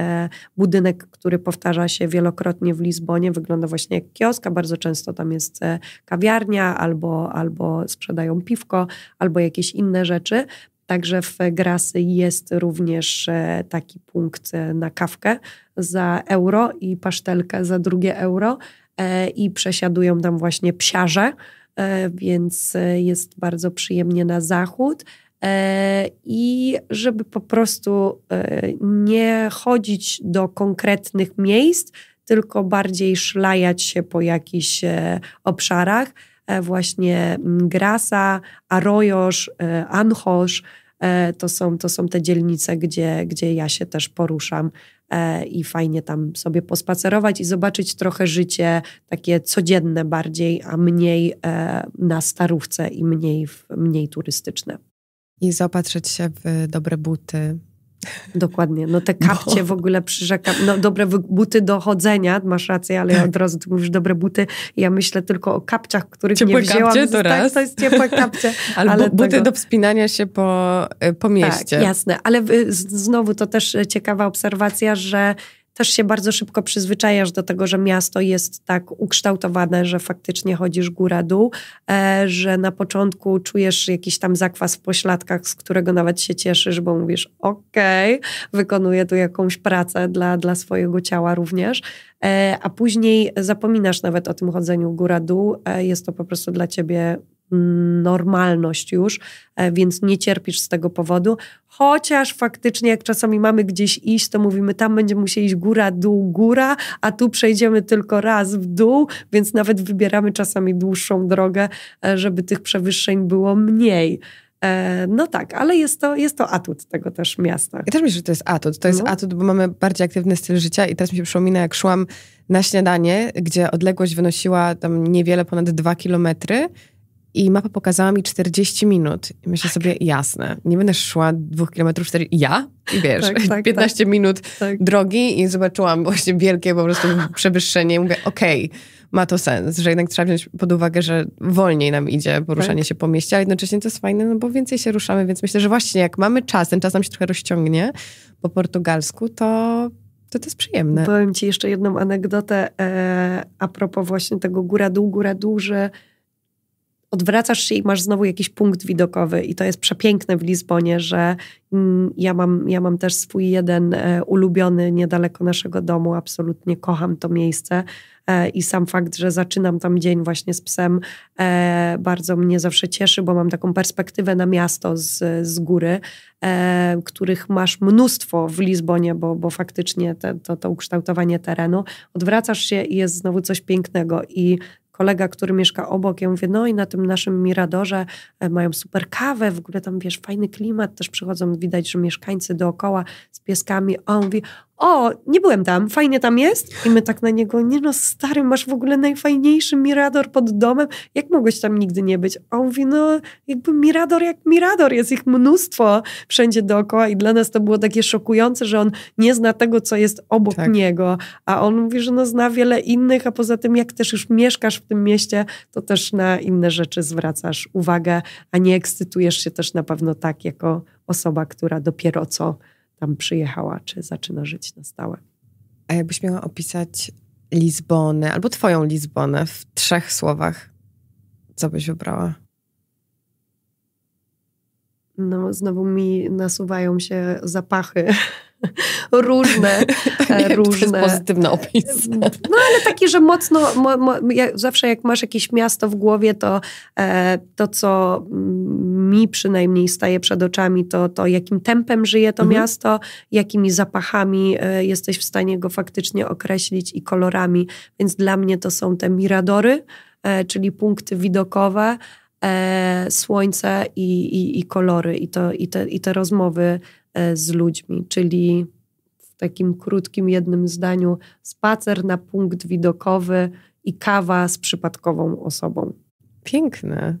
budynek, który powtarza się wielokrotnie w Lizbonie. Wygląda właśnie jak kiosk, a bardzo często tam jest kawiarnia albo, albo sprzedają piwko, albo jakieś inne rzeczy. Także w Gracy jest również taki punkt na kawkę za euro i pasztelkę za drugie euro i przesiadują tam właśnie psiarze, więc jest bardzo przyjemnie na zachód. I żeby po prostu nie chodzić do konkretnych miejsc, tylko bardziej szlajać się po jakichś obszarach. Właśnie Graça, Arroyosz, Anchosz, to są, to są te dzielnice, gdzie, gdzie ja się też poruszam i fajnie tam sobie pospacerować i zobaczyć trochę życie takie codzienne bardziej, a mniej na starówce i mniej, mniej turystyczne. I zaopatrzyć się w dobre buty. Dokładnie, no te kapcie no. w ogóle przyrzekam, no dobre buty do chodzenia, masz rację, ale ja od razu ty mówisz dobre buty, ja myślę tylko o kapciach, których ciepłe nie wzięłam. Kapcie, to tak, raz. To jest ciepłe kapcie. Albo ale buty tego... do wspinania się po, po mieście. Tak, jasne, ale znowu to też ciekawa obserwacja, że też się bardzo szybko przyzwyczajasz do tego, że miasto jest tak ukształtowane, że faktycznie chodzisz góra-dół, że na początku czujesz jakiś tam zakwas w pośladkach, z którego nawet się cieszysz, bo mówisz okej, okay, wykonuję tu jakąś pracę dla, dla swojego ciała również, a później zapominasz nawet o tym chodzeniu góra-dół, jest to po prostu dla ciebie normalność już, więc nie cierpisz z tego powodu, chociaż faktycznie jak czasami mamy gdzieś iść, to mówimy, tam będziemy musieli iść góra, dół, góra, a tu przejdziemy tylko raz w dół, więc nawet wybieramy czasami dłuższą drogę, żeby tych przewyższeń było mniej. No tak, ale jest to, jest to atut tego też miasta. Ja też myślę, że to jest atut. To jest no. atut, bo mamy bardziej aktywny styl życia i teraz mi się przypomina, jak szłam na śniadanie, gdzie odległość wynosiła tam niewiele ponad dwa kilometry, i mapa pokazała mi czterdzieści minut. I myślę tak. sobie, jasne, nie będę szła dwóch kilometrów, cztery... Ja? I wiesz, tak, tak, piętnaście tak. minut tak. drogi i zobaczyłam właśnie wielkie po prostu przewyższenie. I mówię, okej, okay, ma to sens, że jednak trzeba wziąć pod uwagę, że wolniej nam idzie poruszanie tak. się po mieście, a jednocześnie to jest fajne, no bo więcej się ruszamy, więc myślę, że właśnie jak mamy czas, ten czas nam się trochę rozciągnie po portugalsku, to... To to jest przyjemne. Powiem ci jeszcze jedną anegdotę e, a propos właśnie tego góra-dół, góra-dół, że odwracasz się i masz znowu jakiś punkt widokowy. I to jest przepiękne w Lizbonie, że mm, ja, mam, ja mam też swój jeden e, ulubiony niedaleko naszego domu. Absolutnie kocham to miejsce. E, I sam fakt, że zaczynam tam dzień właśnie z psem, e, bardzo mnie zawsze cieszy, bo mam taką perspektywę na miasto z, z góry, e, których masz mnóstwo w Lizbonie, bo, bo faktycznie te, to, to ukształtowanie terenu. Odwracasz się i jest znowu coś pięknego. I kolega, który mieszka obok, ja mówię, no i na tym naszym Miradorze mają super kawę, w ogóle tam, wiesz, fajny klimat, też przychodzą, widać, że mieszkańcy dookoła z pieskami, a on mówi, o, nie byłem tam, fajnie tam jest? I my tak na niego, nie no stary, masz w ogóle najfajniejszy Mirador pod domem, jak mogłeś tam nigdy nie być? A on mówi, no jakby Mirador jak Mirador, jest ich mnóstwo wszędzie dookoła i dla nas to było takie szokujące, że on nie zna tego, co jest obok tak. niego, a on mówi, że no zna wiele innych, a poza tym jak też już mieszkasz w tym mieście, to też na inne rzeczy zwracasz uwagę, a nie ekscytujesz się też na pewno tak, jako osoba, która dopiero co tam przyjechała, czy zaczyna żyć na stałe. A jakbyś miała opisać Lizbonę, albo twoją Lizbonę w trzech słowach, co byś wybrała? No, znowu mi nasuwają się zapachy. Różne. Nie, różne. To jest pozytywny opis. No ale taki, że mocno, mo, mo, ja, zawsze jak masz jakieś miasto w głowie, to e, to, co mi przynajmniej staje przed oczami, to, to jakim tempem żyje to mhm. miasto, jakimi zapachami e, jesteś w stanie go faktycznie określić i kolorami. Więc dla mnie to są te miradory, e, czyli punkty widokowe, E, słońce i, i, i kolory i, to, i, te, i te rozmowy e, z ludźmi, czyli w takim krótkim jednym zdaniu spacer na punkt widokowy i kawa z przypadkową osobą. Piękne.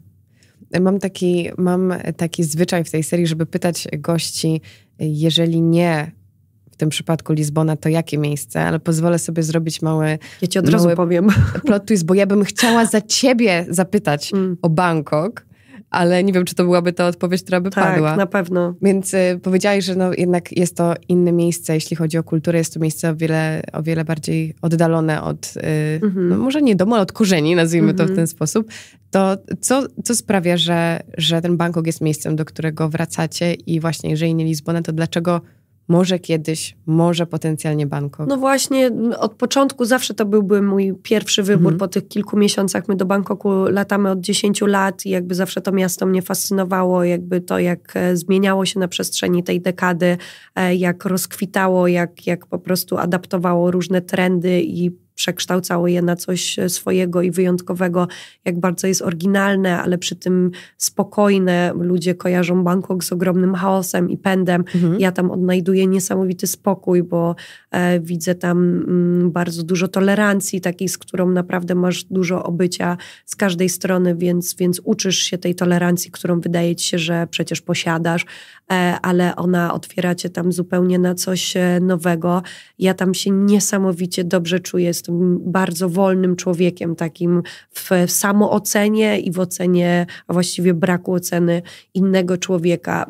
Mam taki, mam taki zwyczaj w tej serii, żeby pytać gości, jeżeli nie w tym przypadku Lizbona, to jakie miejsce? Ale pozwolę sobie zrobić mały... Ja ci od razu powiem. Plot twist, bo ja bym chciała za ciebie zapytać mm. o Bangkok, ale nie wiem, czy to byłaby ta odpowiedź, która by tak, padła. Tak, na pewno. Więc y, powiedziałaś, że no, jednak jest to inne miejsce, jeśli chodzi o kulturę. Jest to miejsce o wiele, o wiele bardziej oddalone od, y, mm-hmm. no, może nie domu, ale od korzeni, nazwijmy mm-hmm. to w ten sposób. To co, co sprawia, że, że ten Bangkok jest miejscem, do którego wracacie i właśnie, jeżeli nie Lizbona, to dlaczego... Może kiedyś, może potencjalnie Bangkok. No właśnie, od początku zawsze to byłby mój pierwszy wybór. Mhm. Po tych kilku miesiącach my do Bangkoku latamy od dziesięciu lat i jakby zawsze to miasto mnie fascynowało, jakby to jak zmieniało się na przestrzeni tej dekady, jak rozkwitało, jak, jak po prostu adaptowało różne trendy i przekształcało je na coś swojego i wyjątkowego, jak bardzo jest oryginalne, ale przy tym spokojne. Ludzie kojarzą Bangkok z ogromnym chaosem i pędem. Mhm. Ja tam odnajduję niesamowity spokój, bo e, widzę tam m, bardzo dużo tolerancji, takiej, z którą naprawdę masz dużo obycia z każdej strony, więc, więc uczysz się tej tolerancji, którą wydaje ci się, że przecież posiadasz, e, ale ona otwiera cię tam zupełnie na coś nowego. Ja tam się niesamowicie dobrze czuję. Jestem bardzo wolnym człowiekiem, takim w samoocenie i w ocenie, a właściwie braku oceny innego człowieka.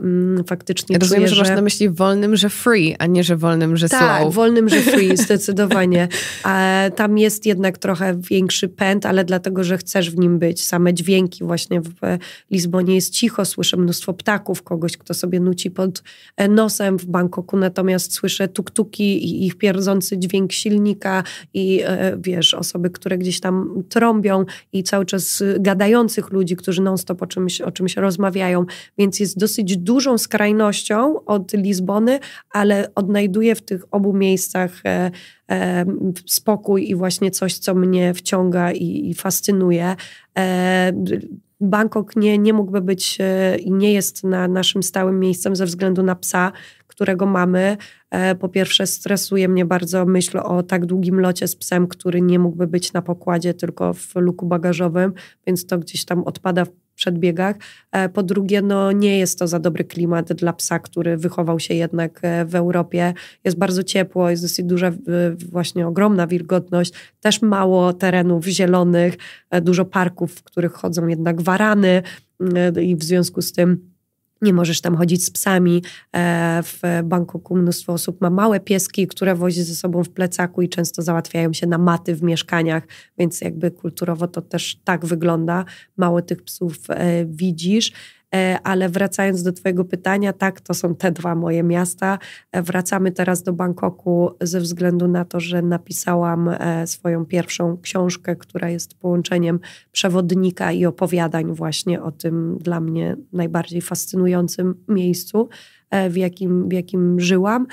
Faktycznie ja czuję, rozumiem, że... masz na myśli wolnym, że free, a nie, że wolnym, że tak, slow. Tak, wolnym, że free, zdecydowanie. A tam jest jednak trochę większy pęd, ale dlatego, że chcesz w nim być. Same dźwięki właśnie w Lizbonie jest cicho, słyszę mnóstwo ptaków, kogoś, kto sobie nuci pod nosem. W Bangkoku natomiast słyszę tuktuki i ich pierdzący dźwięk silnika i wiesz, osoby, które gdzieś tam trąbią i cały czas gadających ludzi, którzy non-stop o czymś, o czymś rozmawiają, więc jest dosyć dużą skrajnością od Lizbony, ale odnajduję w tych obu miejscach e, e, spokój i właśnie coś, co mnie wciąga i, i fascynuje. E, Bangkok nie, nie mógłby być i e, nie jest na naszym stałym miejscem ze względu na psa, którego mamy. Po pierwsze stresuje mnie bardzo myśl o tak długim locie z psem, który nie mógłby być na pokładzie, tylko w luku bagażowym, więc to gdzieś tam odpada w przedbiegach. Po drugie, no nie jest to za dobry klimat dla psa, który wychował się jednak w Europie. Jest bardzo ciepło, jest dosyć duża, właśnie ogromna wilgotność, też mało terenów zielonych, dużo parków, w których chodzą jednak warany i w związku z tym nie możesz tam chodzić z psami. W Bangkoku mnóstwo osób ma małe pieski, które wozi ze sobą w plecaku i często załatwiają się na maty w mieszkaniach, więc jakby kulturowo to też tak wygląda. Mało tych psów widzisz. Ale wracając do twojego pytania, tak, to są te dwa moje miasta. Wracamy teraz do Bangkoku ze względu na to, że napisałam swoją pierwszą książkę, która jest połączeniem przewodnika i opowiadań właśnie o tym dla mnie najbardziej fascynującym miejscu, w jakim, w jakim żyłam.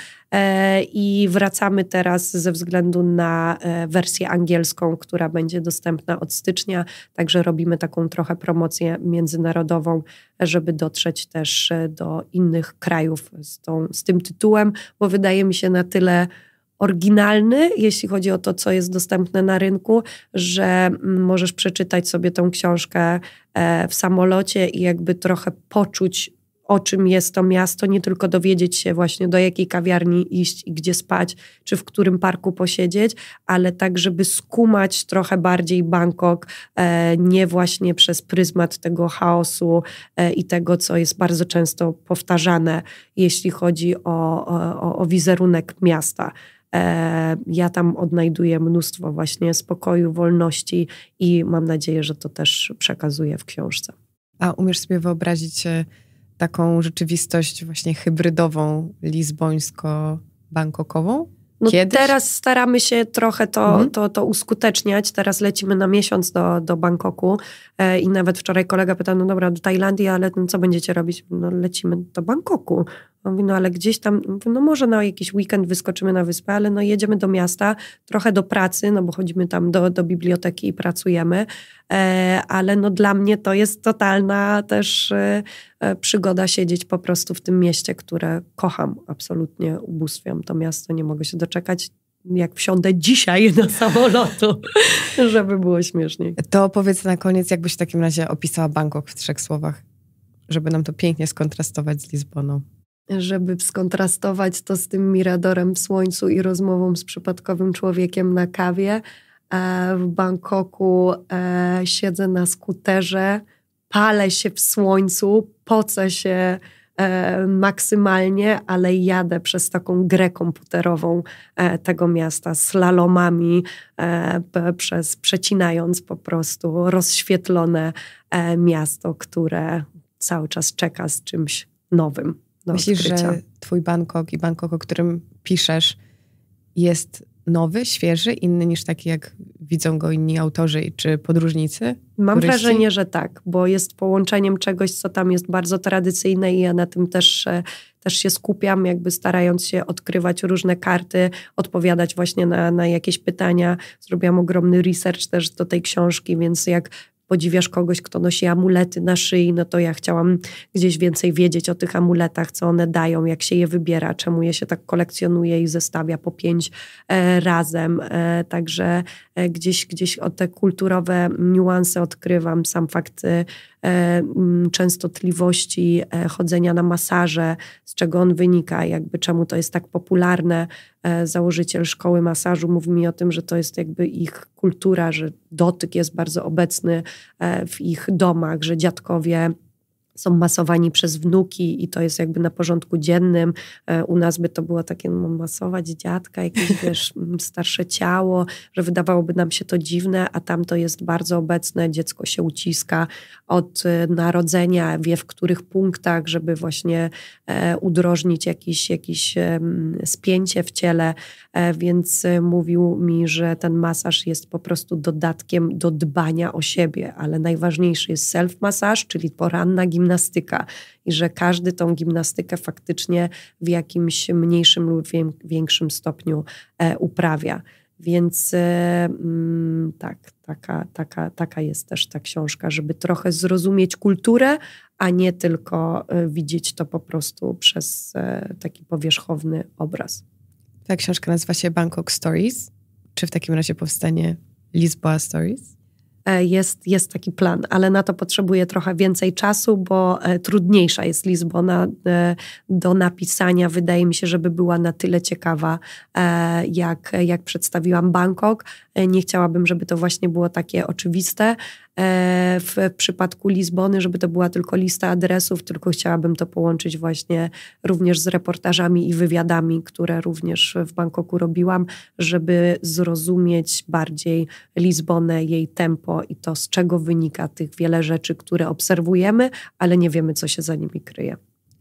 I wracamy teraz ze względu na wersję angielską, która będzie dostępna od stycznia, także robimy taką trochę promocję międzynarodową, żeby dotrzeć też do innych krajów z, tą, z tym tytułem, bo wydaje mi się na tyle oryginalny, jeśli chodzi o to, co jest dostępne na rynku, że możesz przeczytać sobie tą książkę w samolocie i jakby trochę poczuć, o czym jest to miasto, nie tylko dowiedzieć się właśnie, do jakiej kawiarni iść i gdzie spać, czy w którym parku posiedzieć, ale tak, żeby skumać trochę bardziej Bangkok, nie właśnie przez pryzmat tego chaosu i tego, co jest bardzo często powtarzane, jeśli chodzi o, o, o wizerunek miasta. Ja tam odnajduję mnóstwo właśnie spokoju, wolności i mam nadzieję, że to też przekazuję w książce. A umiesz sobie wyobrazić taką rzeczywistość właśnie hybrydową, lizbońsko-bangkokową? No teraz staramy się trochę to, mm. to, to uskuteczniać. Teraz lecimy na miesiąc do, do Bangkoku e, i nawet wczoraj kolega pytał, no dobra, do Tajlandii, ale no, co będziecie robić? No lecimy do Bangkoku. On mówi, no ale gdzieś tam, no może na jakiś weekend wyskoczymy na wyspę, ale no jedziemy do miasta, trochę do pracy, no bo chodzimy tam do, do biblioteki i pracujemy, e, ale no dla mnie to jest totalna też e, przygoda siedzieć po prostu w tym mieście, które kocham, absolutnie ubóstwiam to miasto, nie mogę się doczekać, jak wsiądę dzisiaj do samolotu, żeby było śmieszniej. To powiedz na koniec, jakbyś w takim razie opisała Bangkok w trzech słowach, żeby nam to pięknie skontrastować z Lizboną. Żeby skontrastować to z tym miradorem w słońcu i rozmową z przypadkowym człowiekiem na kawie. W Bangkoku siedzę na skuterze, palę się w słońcu, pocę się maksymalnie, ale jadę przez taką grę komputerową tego miasta, slalomami, przez, przecinając po prostu rozświetlone miasto, które cały czas czeka z czymś nowym. Myślisz, odkrycia. Że twój Bangkok i Bangkok, o którym piszesz, jest nowy, świeży, inny niż taki, jak widzą go inni autorzy czy podróżnicy? Mam turyści? wrażenie, że tak, bo jest połączeniem czegoś, co tam jest bardzo tradycyjne i ja na tym też, też się skupiam, jakby starając się odkrywać różne karty, odpowiadać właśnie na, na jakieś pytania. Zrobiłam ogromny research też do tej książki, więc jak podziwiasz kogoś, kto nosi amulety na szyi, no to ja chciałam gdzieś więcej wiedzieć o tych amuletach, co one dają, jak się je wybiera, czemu je się tak kolekcjonuje i zestawia po pięć e, razem. E, także e, gdzieś, gdzieś o te kulturowe niuanse odkrywam, sam fakt e, m, częstotliwości e, chodzenia na masaże, z czego on wynika, jakby czemu to jest tak popularne. E, założyciel szkoły masażu mówi mi o tym, że to jest jakby ich kultura, że dotyk jest bardzo obecny w ich domach, że dziadkowie są masowani przez wnuki i to jest jakby na porządku dziennym. U nas by to było takie, no, masować dziadka, jakieś wiesz, starsze ciało, że wydawałoby nam się to dziwne, a tam to jest bardzo obecne. Dziecko się uciska od narodzenia, wie w których punktach, żeby właśnie udrożnić jakieś, jakieś spięcie w ciele, więc mówił mi, że ten masaż jest po prostu dodatkiem do dbania o siebie, ale najważniejszy jest self-masaż, czyli poranna gimnastyka, gimnastyka i że każdy tą gimnastykę faktycznie w jakimś mniejszym lub większym stopniu e, uprawia. Więc e, mm, tak, taka, taka, taka jest też ta książka, żeby trochę zrozumieć kulturę, a nie tylko e, widzieć to po prostu przez e, taki powierzchowny obraz. Ta książka nazywa się Bangkok Stories. Czy w takim razie powstanie Lisboa Stories? Jest, jest taki plan, ale na to potrzebuję trochę więcej czasu, bo trudniejsza jest Lizbona do napisania. Wydaje mi się, żeby była na tyle ciekawa, jak, jak przedstawiłam Bangkok. Nie chciałabym, żeby to właśnie było takie oczywiste, w przypadku Lizbony, żeby to była tylko lista adresów, tylko chciałabym to połączyć właśnie również z reportażami i wywiadami, które również w Bangkoku robiłam, żeby zrozumieć bardziej Lizbonę, jej tempo i to, z czego wynika tych wiele rzeczy, które obserwujemy, ale nie wiemy, co się za nimi kryje.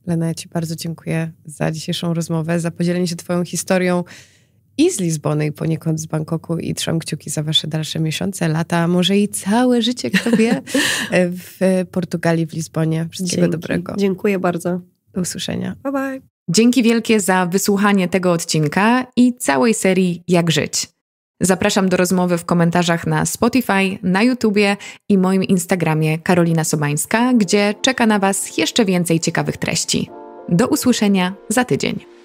Lena, ja Ci bardzo dziękuję za dzisiejszą rozmowę, za podzielenie się Twoją historią i z Lizbony, i poniekąd z Bangkoku, i trzymam kciuki za Wasze dalsze miesiące, lata, może i całe życie, kto wie, w Portugalii, w Lizbonie. Wszystkiego Dzięki. Dobrego. Dziękuję bardzo. Do usłyszenia. Bye bye. Dzięki wielkie za wysłuchanie tego odcinka i całej serii Jak Żyć. Zapraszam do rozmowy w komentarzach na Spotify, na YouTubie i moim Instagramie Karolina Sobańska, gdzie czeka na Was jeszcze więcej ciekawych treści. Do usłyszenia za tydzień.